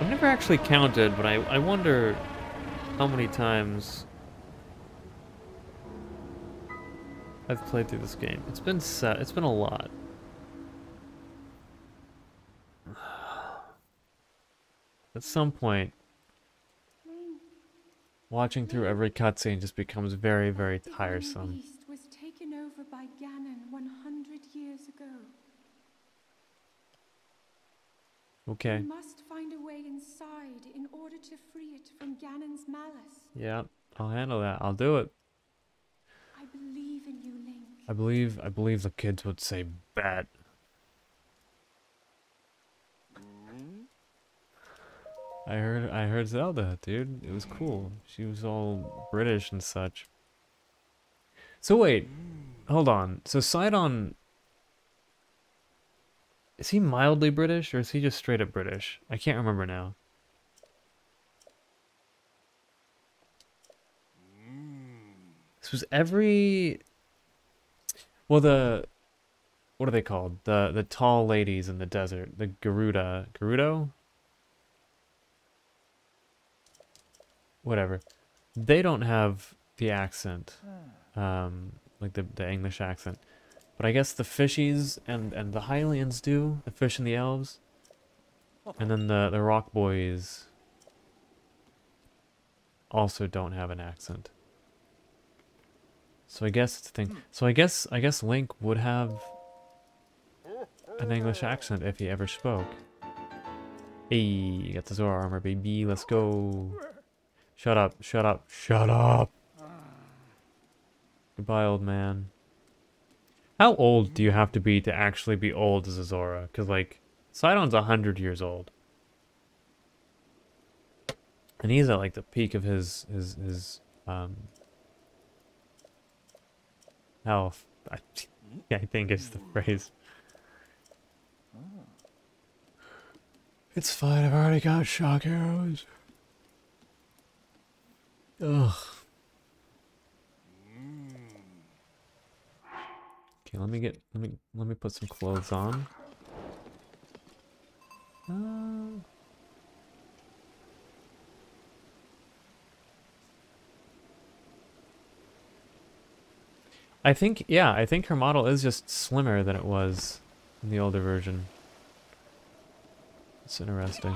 I've never actually counted, but I wonder how many times I've played through this game. It's been a lot. At some point, watching through every cutscene just becomes very, very tiresome. The East was taken over by Ganon 100 years ago. Okay. We must find a way inside in order to free it from Ganon's malice. Yeah, I'll handle that. I'll do it. I believe in you, Link. I believe the kids would say bet. I heard Zelda, dude. It was cool. She was all British and such. So wait, hold on. So Sidon, is he mildly British or is he just straight up British? I can't remember now. This was what are they called? The tall ladies in the desert, the Gerudo? Whatever. They don't have the accent. like the English accent. But I guess the fishies and the Highlands do, the fish and the elves. And then the rock boys also don't have an accent. So I guess it's a thing. So I guess Link would have an English accent if he ever spoke. Hey, you got the Zora armor, baby. Let's go. Shut up, shut up, shut up. Goodbye, old man. How old do you have to be to actually be old as a Zora? Because, like, Sidon's 100 years old. And he's at, like, the peak of his health. I think is the phrase. It's fine, I've already got shock arrows. Ugh. Okay, let me put some clothes on. I think her model is just slimmer than it was in the older version. It's interesting.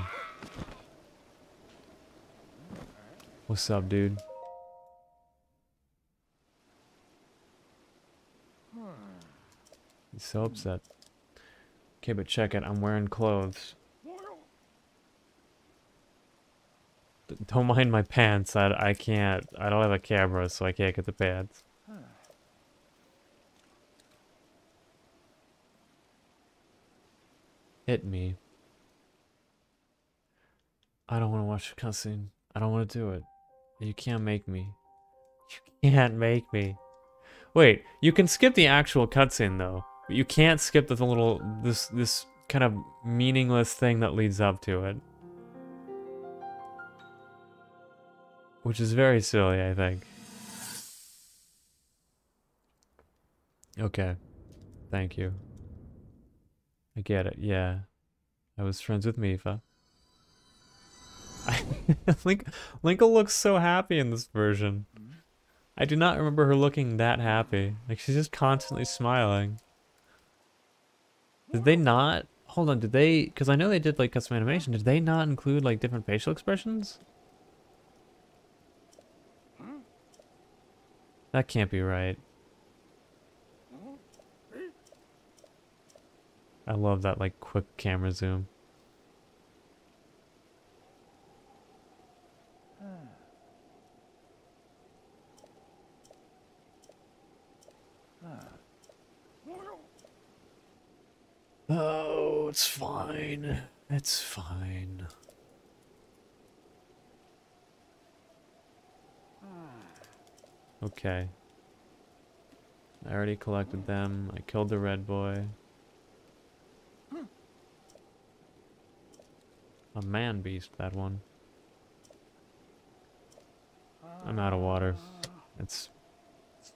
What's up, dude? He's so upset. Okay, but check it. I'm wearing clothes. Don't mind my pants. I can't. I don't have a camera, so I can't get the pants. Hit me. I don't want to watch the cussing. I don't want to do it. You can't make me. You can't make me. Wait, you can skip the actual cutscene though, but you can't skip the little this kind of meaningless thing that leads up to it, which is very silly, I think. Okay, thank you. I get it. Yeah, I was friends with Mipha. Linkle looks so happy in this version. I do not remember her looking that happy. Like, she's just constantly smiling. Did they not? Hold on, did they? Because I know they did, like, custom animation. Did they not include, like, different facial expressions? That can't be right. I love that, like, quick camera zoom. Oh, it's fine. It's fine. Okay. I already collected them. I killed the red boy. A man beast, that one. I'm out of water. It's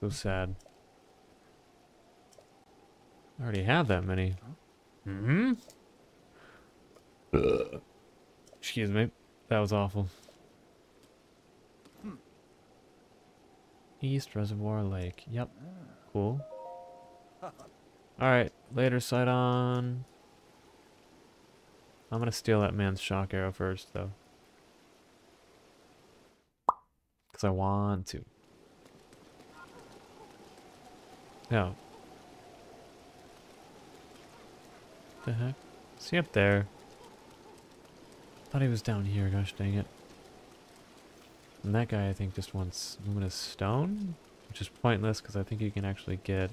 so sad. I already have that many. Mm-hmm. Ugh. Excuse me. That was awful. East Reservoir Lake. Yep. Cool. Alright. Later, Sidon. I'm gonna steal that man's shock arrow first, though. Because I want to. No. What the heck? Is he up there? Thought he was down here, gosh dang it. And that guy, I think, just wants luminous stone, which is pointless because I think you can actually get...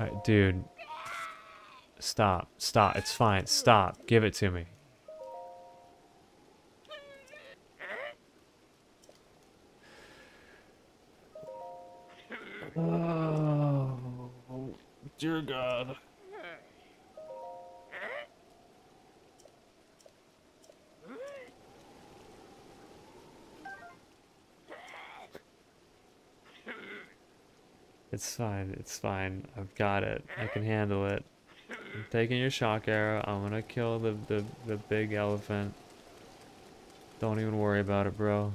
Alright, dude. Stop. Stop. It's fine. Stop. Give it to me. Oh, dear God. It's fine, it's fine. I've got it. I can handle it. I'm taking your shock arrow. I'm gonna kill the big elephant. Don't even worry about it, bro.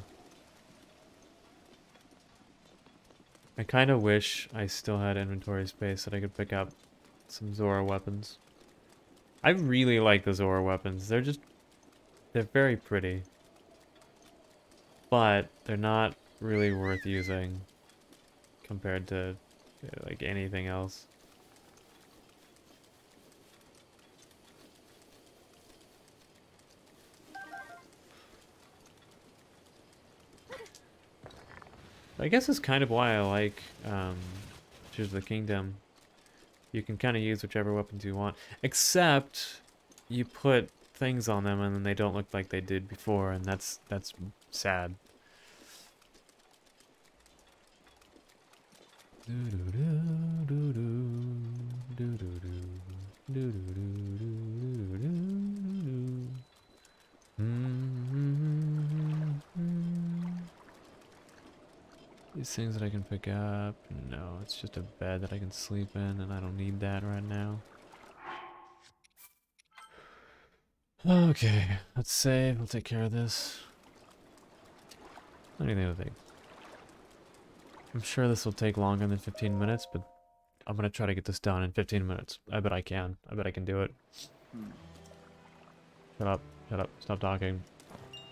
I kind of wish I still had inventory space that I could pick up some Zora weapons. I really like the Zora weapons. They're just... they're very pretty. But they're not really worth using compared to, like, anything else. I guess that's kind of why I like Tears of the Kingdom. You can kind of use whichever weapons you want, except you put things on them and then they don't look like they did before, and that's sad. These things that I can pick up, no, it's just a bed that I can sleep in, and I don't need that right now. Okay, let's save, we'll take care of this. What do you think of the thing? I'm sure this will take longer than 15 minutes, but I'm gonna try to get this done in 15 minutes. I bet I can. I bet I can do it. Shut up, stop talking.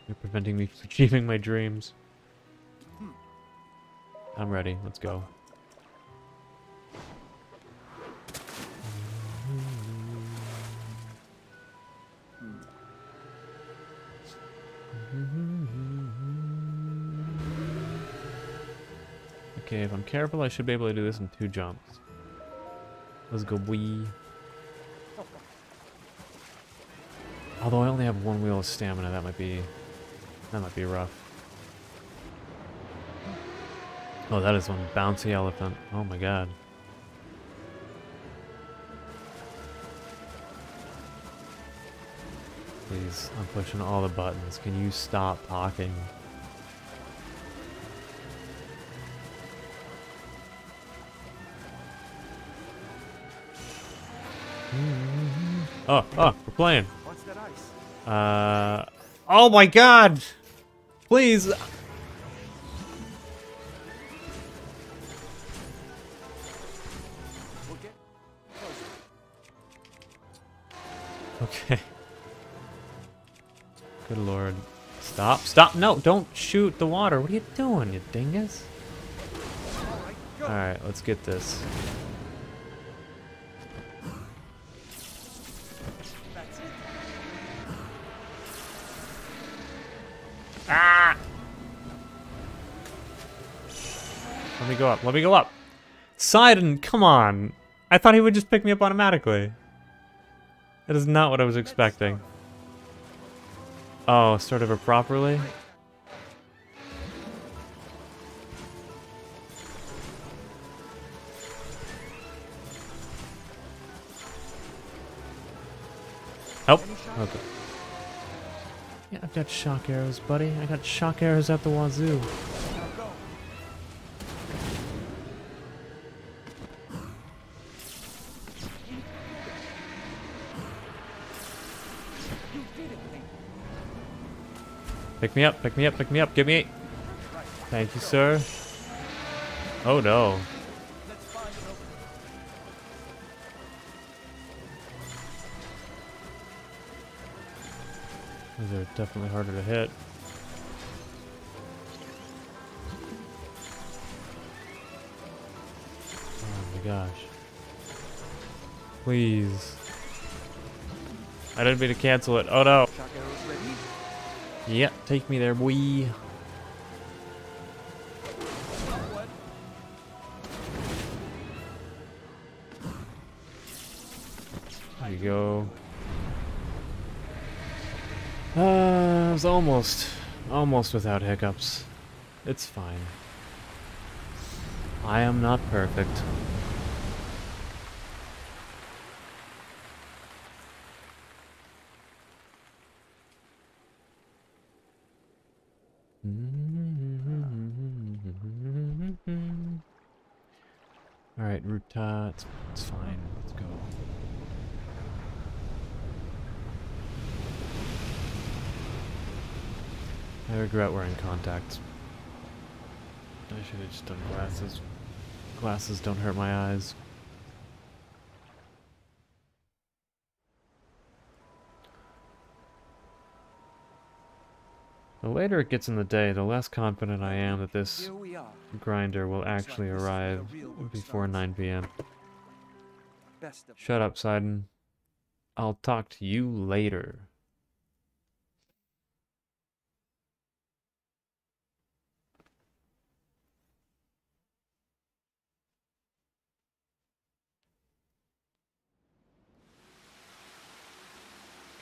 You're preventing me from achieving my dreams. I'm ready. Let's go. Okay, if I'm careful, I should be able to do this in 2 jumps. Let's go, wee. Although I only have 1 wheel of stamina, that might be rough. Oh, that is one bouncy elephant. Oh my god. Please, I'm pushing all the buttons. Can you stop talking? Oh, we're playing. What's that ice? Oh my god! Please! Okay. Good lord. Stop. Stop. No, don't shoot the water. What are you doing, you dingus? Alright, let's get this. Ah! Let me go up. Let me go up. Sidon, come on. I thought he would just pick me up automatically. That is not what I was expecting. Oh, start over properly? Help! Okay. Yeah, I've got shock arrows, buddy. I got shock arrows at the wazoo. Pick me up, pick me up, pick me up, give me... Thank you, sir. Oh no. These are definitely harder to hit. Oh my gosh. Please. I didn't mean to cancel it. Oh no. Yeah, take me there, boy. There you go. I was almost without hiccups. It's fine. I am not perfect. Alright, Ruta, it's fine, let's go. I regret wearing contacts. I should have just done glasses. Glasses don't hurt my eyes. The later it gets in the day, the less confident I am that this grinder will actually arrive before 9 p.m. Shut up, Sidon. I'll talk to you later.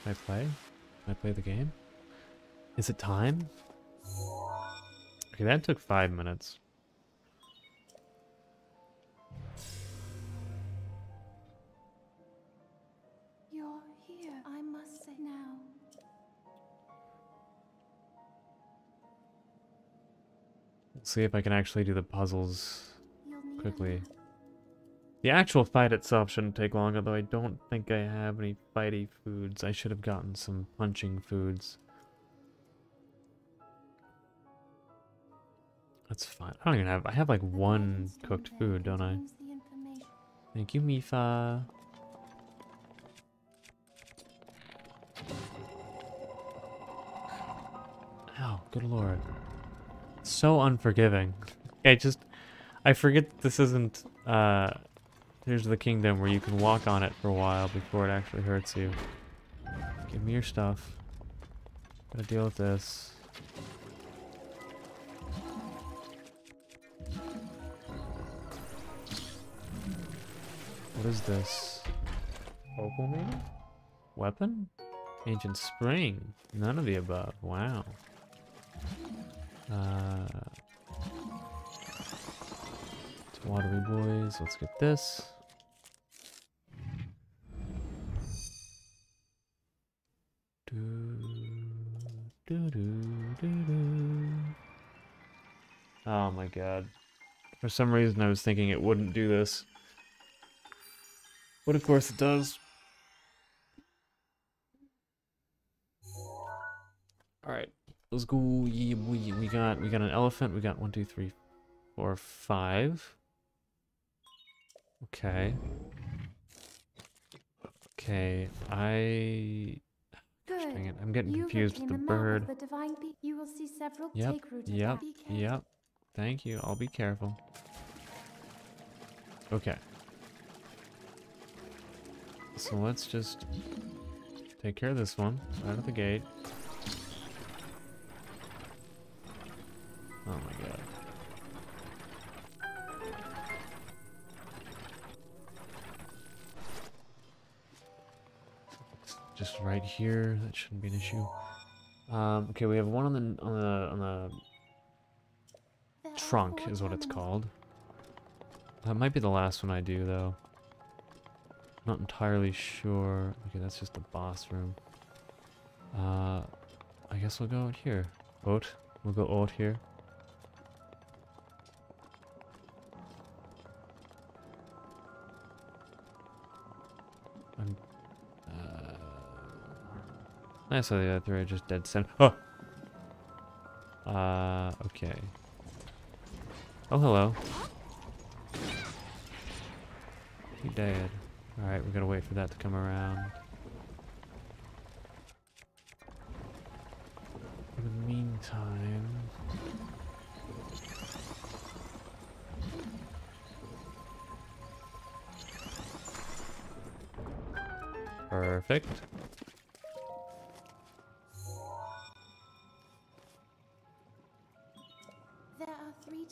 Can I play? Can I play the game? Is it time? Okay, that took 5 minutes. You're here, I must say now. Let's see if I can actually do the puzzles quickly. The actual fight itself shouldn't take long, although I don't think I have any fighty foods. I should have gotten some punching foods. That's fine. I don't even have... I have like one cooked food, don't I? Thank you, Mipha. Ow, good lord. So unforgiving. I just... I forget that this isn't... Tears of the Kingdom, where you can walk on it for a while before it actually hurts you. Give me your stuff. Gotta deal with this. What is this? Opal maybe? Weapon? Ancient Spring? None of the above. Wow. It's watery boys. Let's get this. Oh my god. For some reason I was thinking it wouldn't do this. But of course it does. Alright. Let's go. We got an elephant. We got 1, 2, 3, 4, 5. Okay. Okay. Gosh, dang it. I'm getting confused with the bird. Yep. Thank you. I'll be careful. Okay. So let's just take care of this one out of the gate. Oh my god. Just right here. That shouldn't be an issue. Okay, we have one on the trunk is what it's called. That might be the last one I do though. Not entirely sure. Okay, that's just the boss room. I guess we'll go out here. We'll go out here. I saw the other three. I just dead sent. Oh. Okay. Oh, hello. He dead. Alright, we're gonna wait for that to come around. In the meantime... Perfect. There are 3...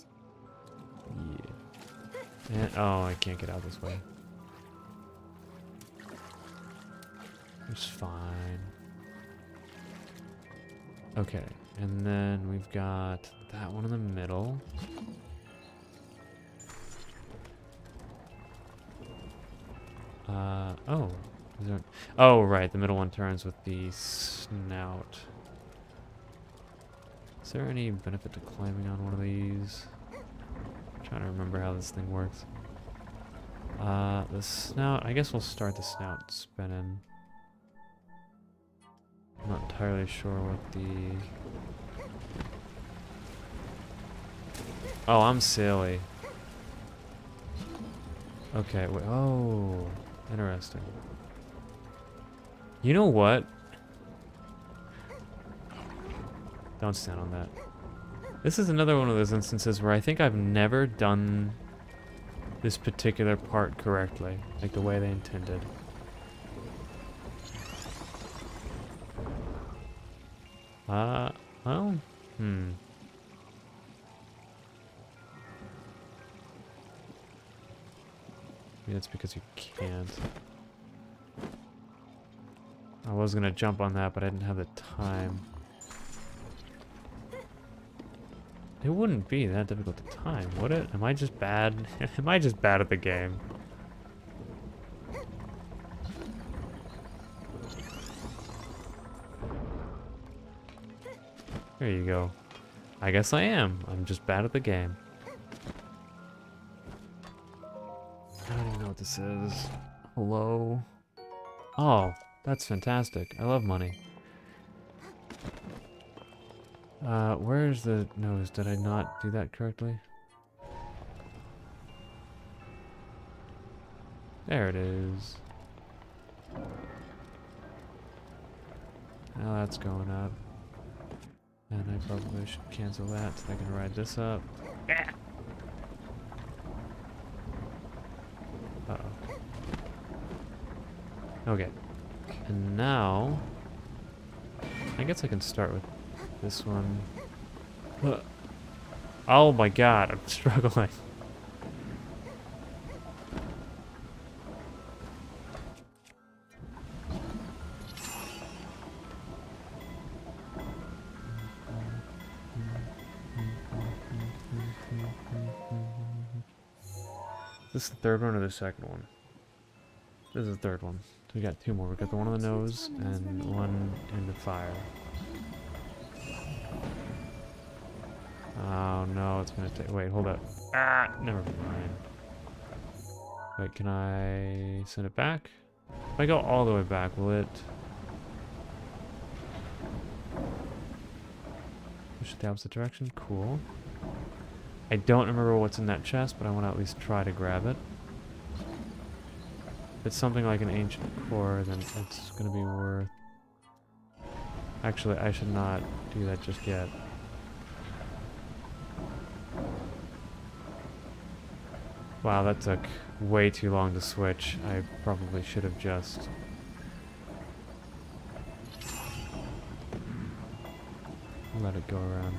Yeah. And, oh, I can't get out this way. It's fine. Okay, and then we've got that one in the middle. Oh. Is there, oh, right, the middle one turns with the snout. Is there any benefit to climbing on one of these? I'm trying to remember how this thing works. The snout, I guess we'll start the snout spinning. I'm not entirely sure what the... Oh, I'm silly. Okay, wait, oh, interesting. You know what? Don't stand on that. This is another one of those instances where I think I've never done this particular part correctly, like the way they intended. Well, Maybe that's because you can't. I was gonna jump on that, but I didn't have the time. It wouldn't be that difficult to time, would it? Am I just bad? Am I just bad at the game? There you go. I guess I am. I'm just bad at the game. I don't even know what this is. Hello? Oh, that's fantastic. I love money. Where's the nose? Did I not do that correctly? There it is. Now that's going up. And I probably should cancel that so I can ride this up. Uh-oh. Okay. And now... I guess I can start with... this one. Oh my god, I'm struggling. This is the third one or the second one? This is the third one. So we got two more. We got the one on the nose and one in the fire. Oh no, it's gonna take. Wait, hold up. Ah, never mind. Wait, can I send it back? If I go all the way back, will it? Push it the opposite direction? Cool. I don't remember what's in that chest, but I want to at least try to grab it. If it's something like an ancient core, then it's gonna be worth. Actually, I should not do that just yet. Wow, that took way too long to switch. I probably should have just... let it go around.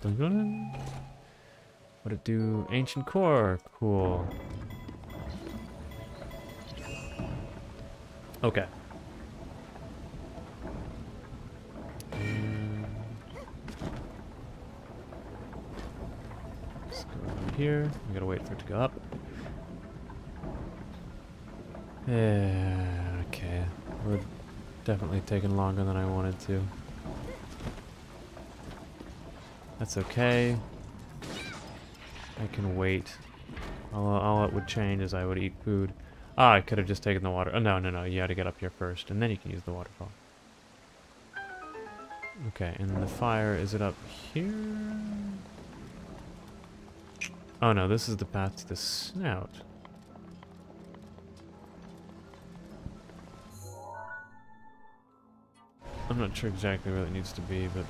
Dun-dun-dun. What'd it do? Ancient core! Cool. Okay. Here. We gotta wait for it to go up. Yeah, okay. We're definitely taking longer than I wanted to. That's okay. I can wait. All it would change is I would eat food. Ah, I could have just taken the water. Oh, no, no, no. You had to get up here first, and then you can use the waterfall. Okay, and the fire, is it up here? Oh no, this is the path to the snout. I'm not sure exactly where it needs to be, but...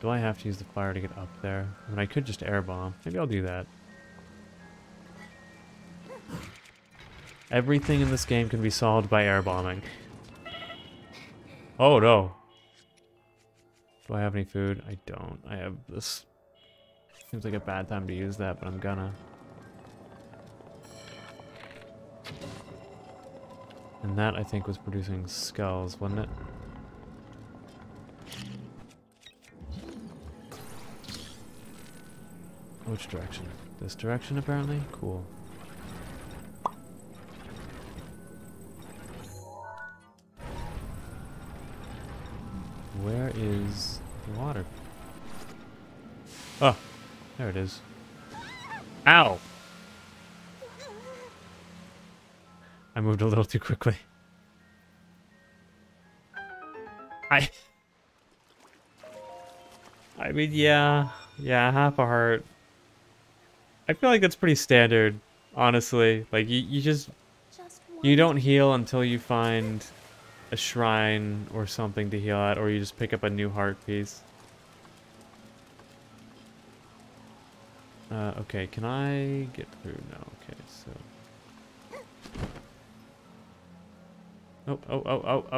do I have to use the fire to get up there? I mean, I could just air bomb. Maybe I'll do that. Everything in this game can be solved by air bombing. Oh no. Do I have any food? I don't. I have this. Seems like a bad time to use that, but I'm gonna. And that, I think, was producing skulls, wasn't it? Which direction? This direction, apparently? Cool. Where is the water? Oh, there it is. Ow! I moved a little too quickly. I... I mean, yeah, half a heart. I feel like that's pretty standard, honestly. Like, you you don't heal until you find a shrine or something to heal at, or you just pick up a new heart piece. Okay, can I get through now? Okay, so...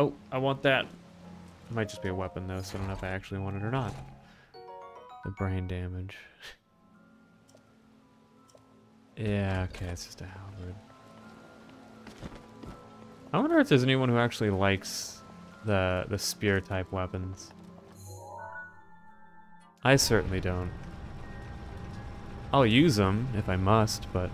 Oh, I want that. It might just be a weapon, though, so I don't know if I actually want it or not. The brain damage. Yeah, okay, it's just a halberd. I wonder if there's anyone who actually likes the spear-type weapons. I certainly don't. I'll use them if I must, but...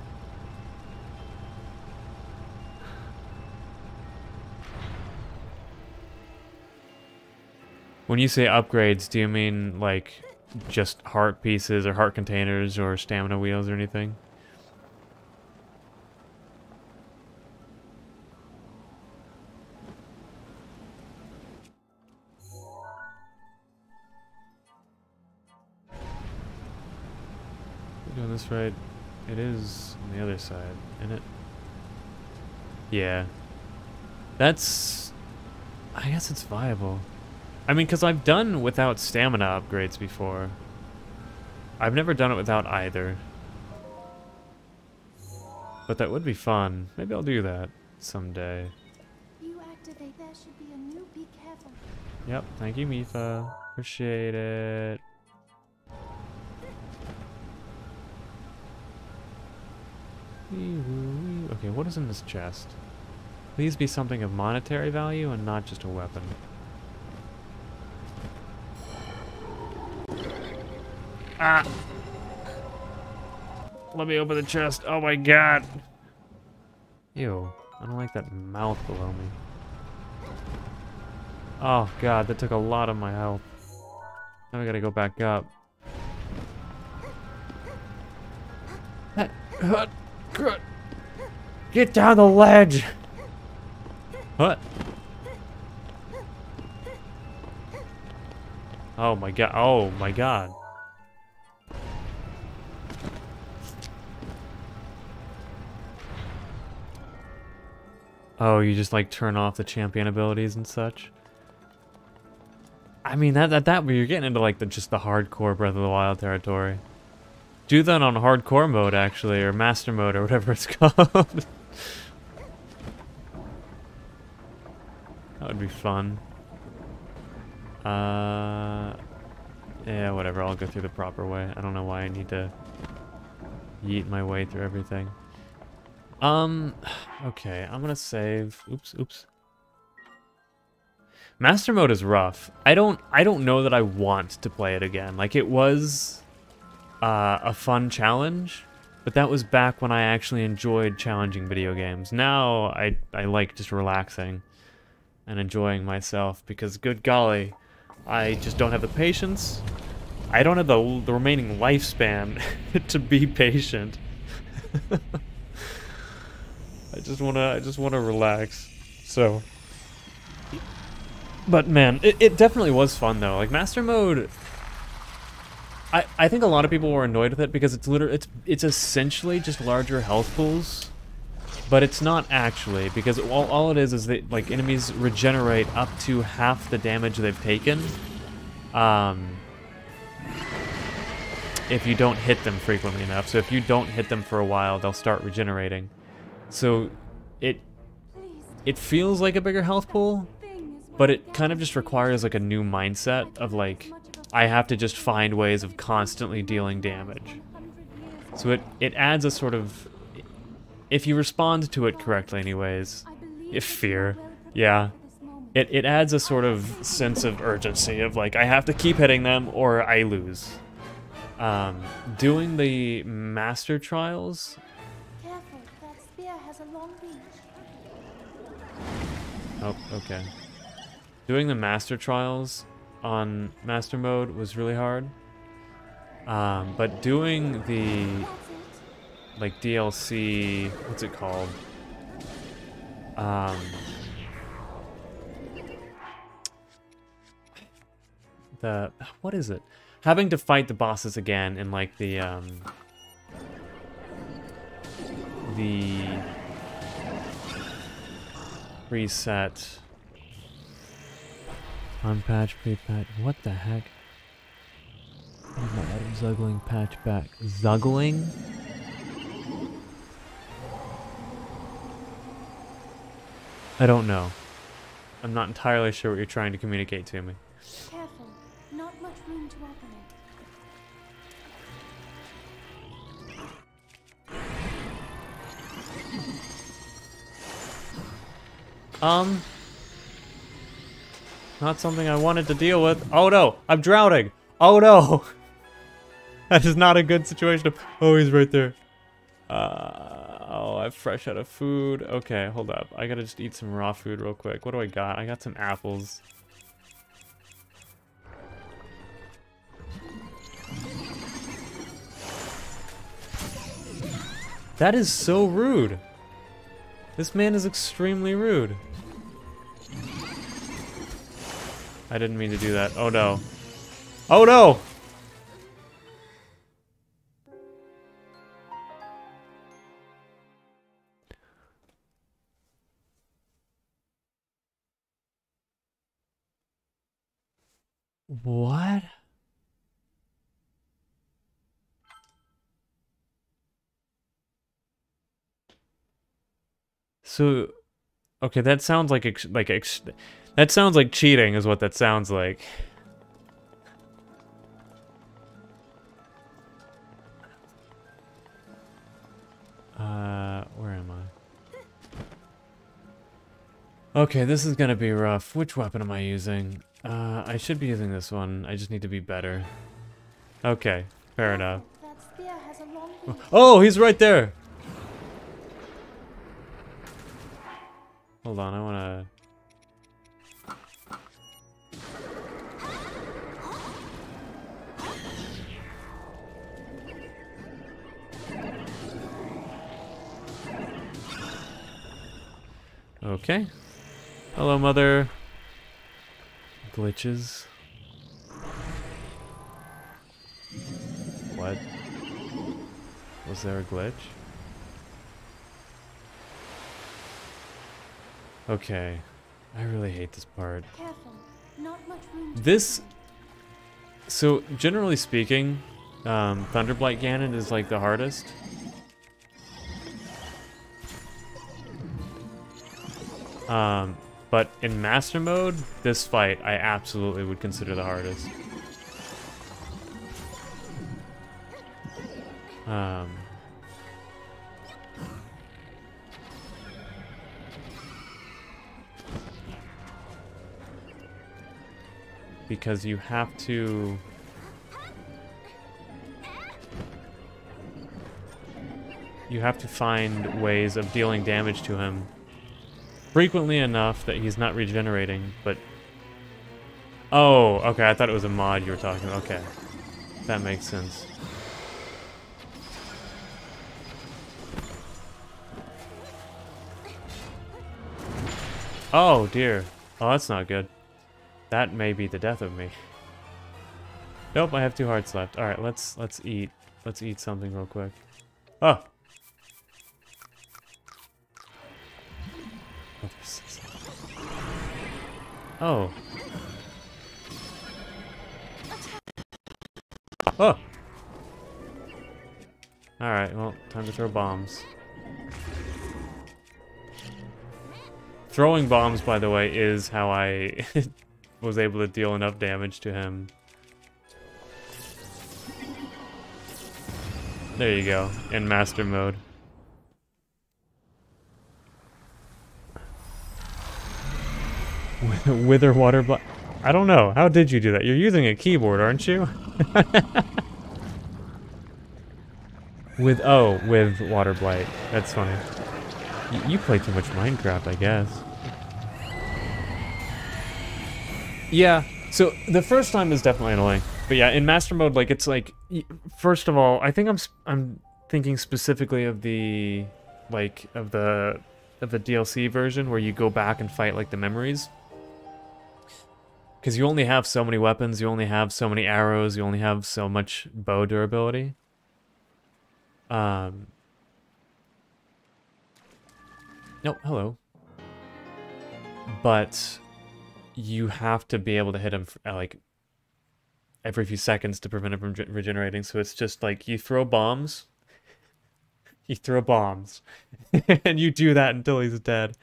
When you say upgrades, do you mean, like, just heart pieces or heart containers or stamina wheels or anything? We're doing this right. It is on the other side, isn't it? Yeah. That's... I guess it's viable. I mean, because I've done without stamina upgrades before. I've never done it without either. But that would be fun. Maybe I'll do that someday. You activate. There should be a new. Be careful. Yep. Thank you, Mipha. Appreciate it. Okay, what is in this chest? Please be something of monetary value and not just a weapon. Ah! Let me open the chest. Oh my god! Ew. I don't like that mouth below me. Oh god, that took a lot of my health. Now we gotta go back up. Get down the ledge! What? Oh my god. Oh my god. Oh, you just like turn off the champion abilities and such. I mean, that you're getting into like just the hardcore Breath of the Wild territory. Do that on hardcore mode actually, or master mode, or whatever it's called. That would be fun. Yeah, whatever. I'll go through the proper way. I don't know why I need to yeet my way through everything. Okay, I'm gonna save. Oops. Master mode is rough. I don't know that I want to play it again. Like, it was a fun challenge, but that was back when I actually enjoyed challenging video games. Now I like just relaxing and enjoying myself, because good golly, I just don't have the patience. I don't have the remaining lifespan to be patient. I just wanna relax. So, but man, it definitely was fun though. Like, master mode, I think a lot of people were annoyed with it because it's literally it's essentially just larger health pools, but it's not actually, because all it is that like enemies regenerate up to half the damage they've taken, if you don't hit them frequently enough. So if you don't hit them for a while, they'll start regenerating. So it feels like a bigger health pool, but it kind of just requires like a new mindset of like, I have to just find ways of constantly dealing damage. So it adds a sort of, if you respond to it correctly anyways, if fear, yeah. It adds a sort of sense of urgency of like, I have to keep hitting them or I lose. Doing the master trials, oh, okay. Doing the master trials on master mode was really hard. But doing the like DLC, what's it called? the... What is it? Having to fight the bosses again in, like, the reset. Unpatch, pre-patch. What the heck? Oh my god, Zuggling patch back. Zuggling? I don't know. I'm not entirely sure what you're trying to communicate to me. Careful. Not much room to operate. Not something I wanted to deal with. Oh no! I'm drowning! Oh no! That is not a good situation. Oh, he's right there. Oh, I'm fresh out of food. Okay, hold up. I gotta just eat some raw food real quick. What do I got? I got some apples. That is so rude. This man is extremely rude. I didn't mean to do that. Oh no. Oh no! What? So, okay, that sounds like that sounds like cheating is what that sounds like. Where am I? Okay, this is gonna be rough. Which weapon am I using? I should be using this one. I just need to be better. Okay, fair enough. Oh, he's right there! Hold on, I wanna... Okay. Hello, mother. Glitches. What? Was there a glitch? Okay. I really hate this part. Careful. Not much room to this... So, generally speaking, Thunderblight Ganon is, like, the hardest. But in Master Mode, this fight I absolutely would consider the hardest. Because you have to... You have to find ways of dealing damage to him. Frequently enough that he's not regenerating, but... Oh, okay, I thought it was a mod you were talking about. Okay, that makes sense. Oh, dear. Oh, that's not good. That may be the death of me. Nope, I have 2 hearts left. Alright, let's eat. Let's eat something real quick. Oh! Oh. Oh! Alright, well, time to throw bombs. Throwing bombs, by the way, is how I was able to deal enough damage to him. There you go, in Master Mode. Wither water block. I don't know. How did you do that? You're using a keyboard, aren't you? with water blight. That's funny. You play too much Minecraft, I guess. Yeah. So the first time is definitely annoying, but yeah, in Master Mode, like it's like, first of all, I think I'm thinking specifically of the DLC version where you go back and fight like the memories. Because you only have so many weapons, you only have so many arrows, you only have so much bow durability. No, hello. But you have to be able to hit him like every few seconds to prevent him from regenerating. So it's just like you throw bombs. You throw bombs. And you do that until he's dead.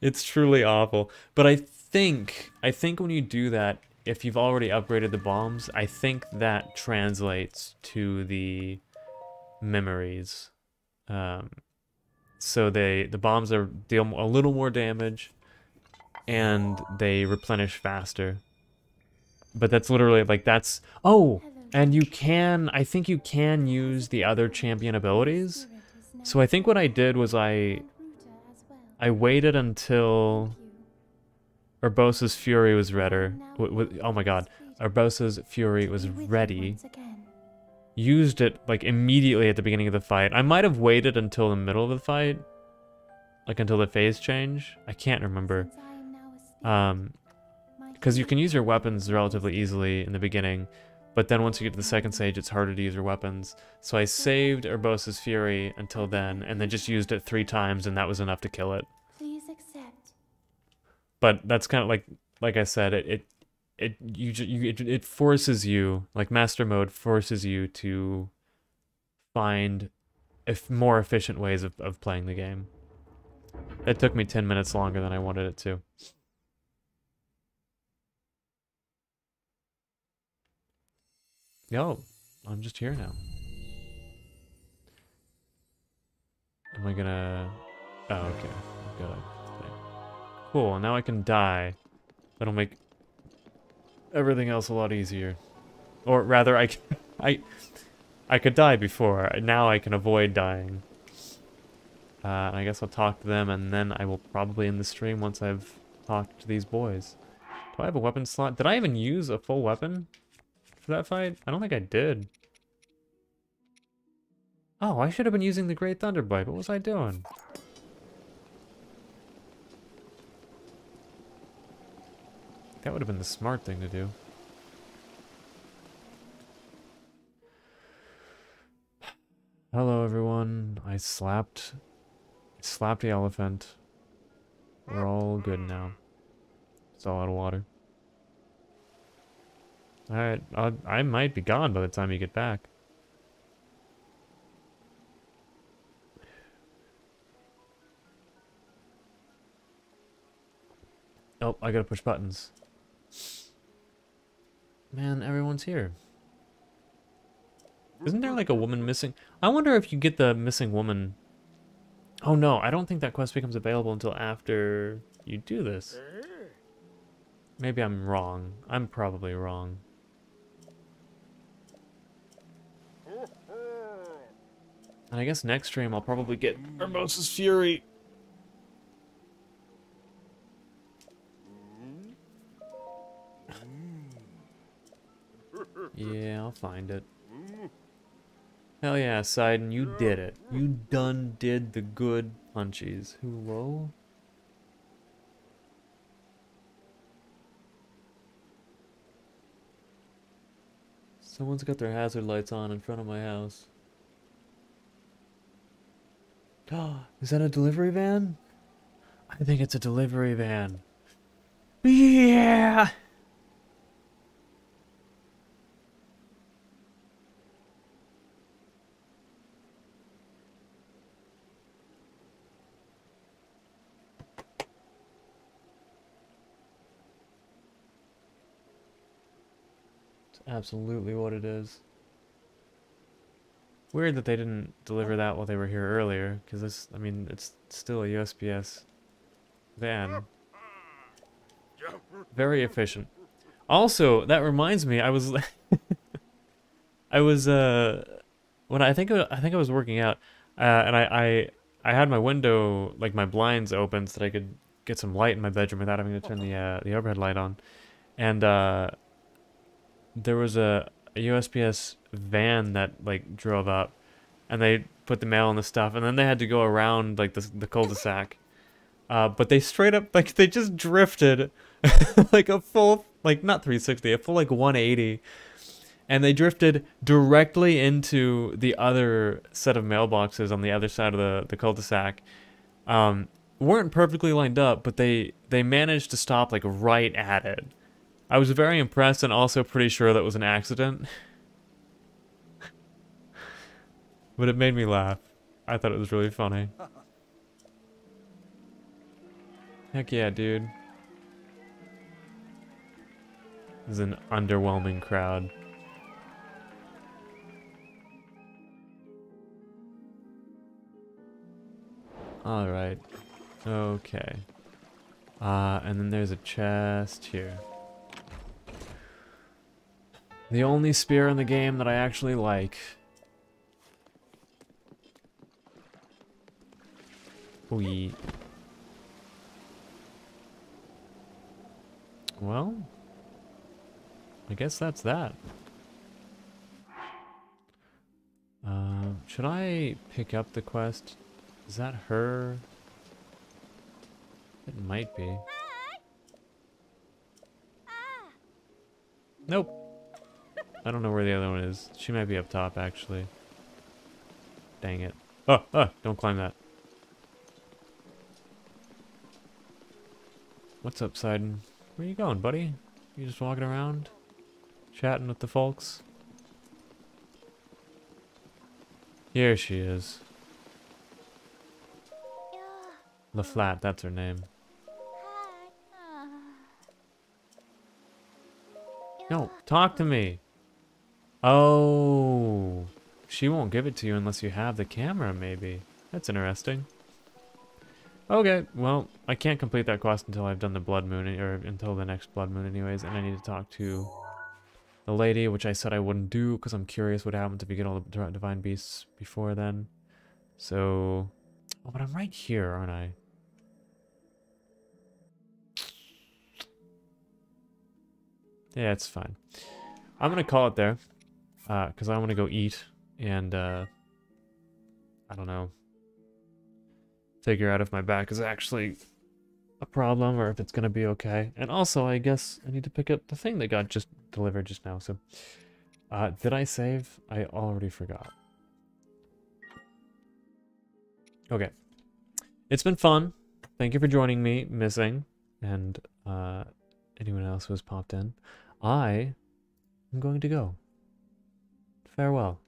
It's truly awful. But I think when you do that, if you've already upgraded the bombs, I think that translates to the memories. So the bombs are deal a little more damage, and they replenish faster. But that's literally like that's oh, and you can I think you can use the other champion abilities. So I think what I did was I waited until Urbosa's Fury was redder. Oh my god. Urbosa's Fury was ready. Used it, like, immediately at the beginning of the fight. I might have waited until the middle of the fight. Like, until the phase change. I can't remember. Because you can use your weapons relatively easily in the beginning. But then once you get to the second stage, it's harder to use your weapons. So I saved Urbosa's Fury until then, and then just used it 3 times, and that was enough to kill it. But that's kind of like I said, it forces you, like Master Mode forces you to find more efficient ways of playing the game. That took me 10 minutes longer than I wanted it to. Yo, I'm just here now. Am I gonna... Oh, okay. Good. Cool, now I can die. That'll make everything else a lot easier. Or rather, I could die before. Now I can avoid dying. I guess I'll talk to them, and then I will probably end the stream once I've talked to these boys. Do I have a weapon slot? Did I even use a full weapon for that fight? I don't think I did. Oh, I should have been using the Great Thunderblight. What was I doing? That would have been the smart thing to do. Hello, everyone. I slapped the elephant. We're all good now. It's all out of water. Alright, I might be gone by the time you get back. Oh, I gotta push buttons. Man, everyone's here. Isn't there like a woman missing? I wonder if you get the missing woman. Oh no, I don't think that quest becomes available until after you do this. Maybe I'm wrong. I'm probably wrong. And I guess next stream I'll probably get Urbosa's Fury. Yeah, I'll find it. Hell yeah, Sidon, you did it. You done did the good punchies. Hello? Someone's got their hazard lights on in front of my house. Is that a delivery van? I think it's a delivery van. Yeah! Absolutely what it is. Weird that they didn't deliver that while they were here earlier, because this, I mean, it's still a USPS van. Very efficient. Also, that reminds me, I was when I think I was working out, and I had my window, like my blinds open so that I could get some light in my bedroom without having to turn the overhead light on. And there was a USPS van that like drove up, and they put the mail and the stuff, and then they had to go around like the cul-de-sac, But they straight up, like, they just drifted, like, a full, like, not 360, a full, like, 180. And they drifted directly into the other set of mailboxes on the other side of the cul-de-sac. Weren't perfectly lined up, but they managed to stop, like, right at it. I was very impressed and also pretty sure that was an accident. But it made me laugh. I thought it was really funny. Heck yeah, dude. This is an underwhelming crowd. Alright. Okay. And then there's a chest here. The only spear in the game that I actually like. Wee. Well, I guess that's that. Should I pick up the quest? Is that her? It might be. Nope. I don't know where the other one is. She might be up top, actually. Dang it. Oh, oh, don't climb that. What's up, Sidon? Where you going, buddy? You just walking around? Chatting with the folks? Here she is. The Flat, that's her name. No, talk to me! Oh! She won't give it to you unless you have the camera, maybe. That's interesting. Okay, well, I can't complete that quest until I've done the Blood Moon, or until the next Blood Moon anyways, and I need to talk to the lady, which I said I wouldn't do, because I'm curious what happens if you get all the Divine Beasts before then. So... Oh, but I'm right here, aren't I? Yeah, it's fine. I'm gonna call it there, because I want to go eat, and, I don't know. Figure out if my back is actually a problem or if it's gonna be okay. And also, I guess I need to pick up the thing that got just delivered just now. So, did I save? I already forgot. Okay, it's been fun. Thank you for joining me, Missing, and anyone else who has popped in. I am going to go. Farewell.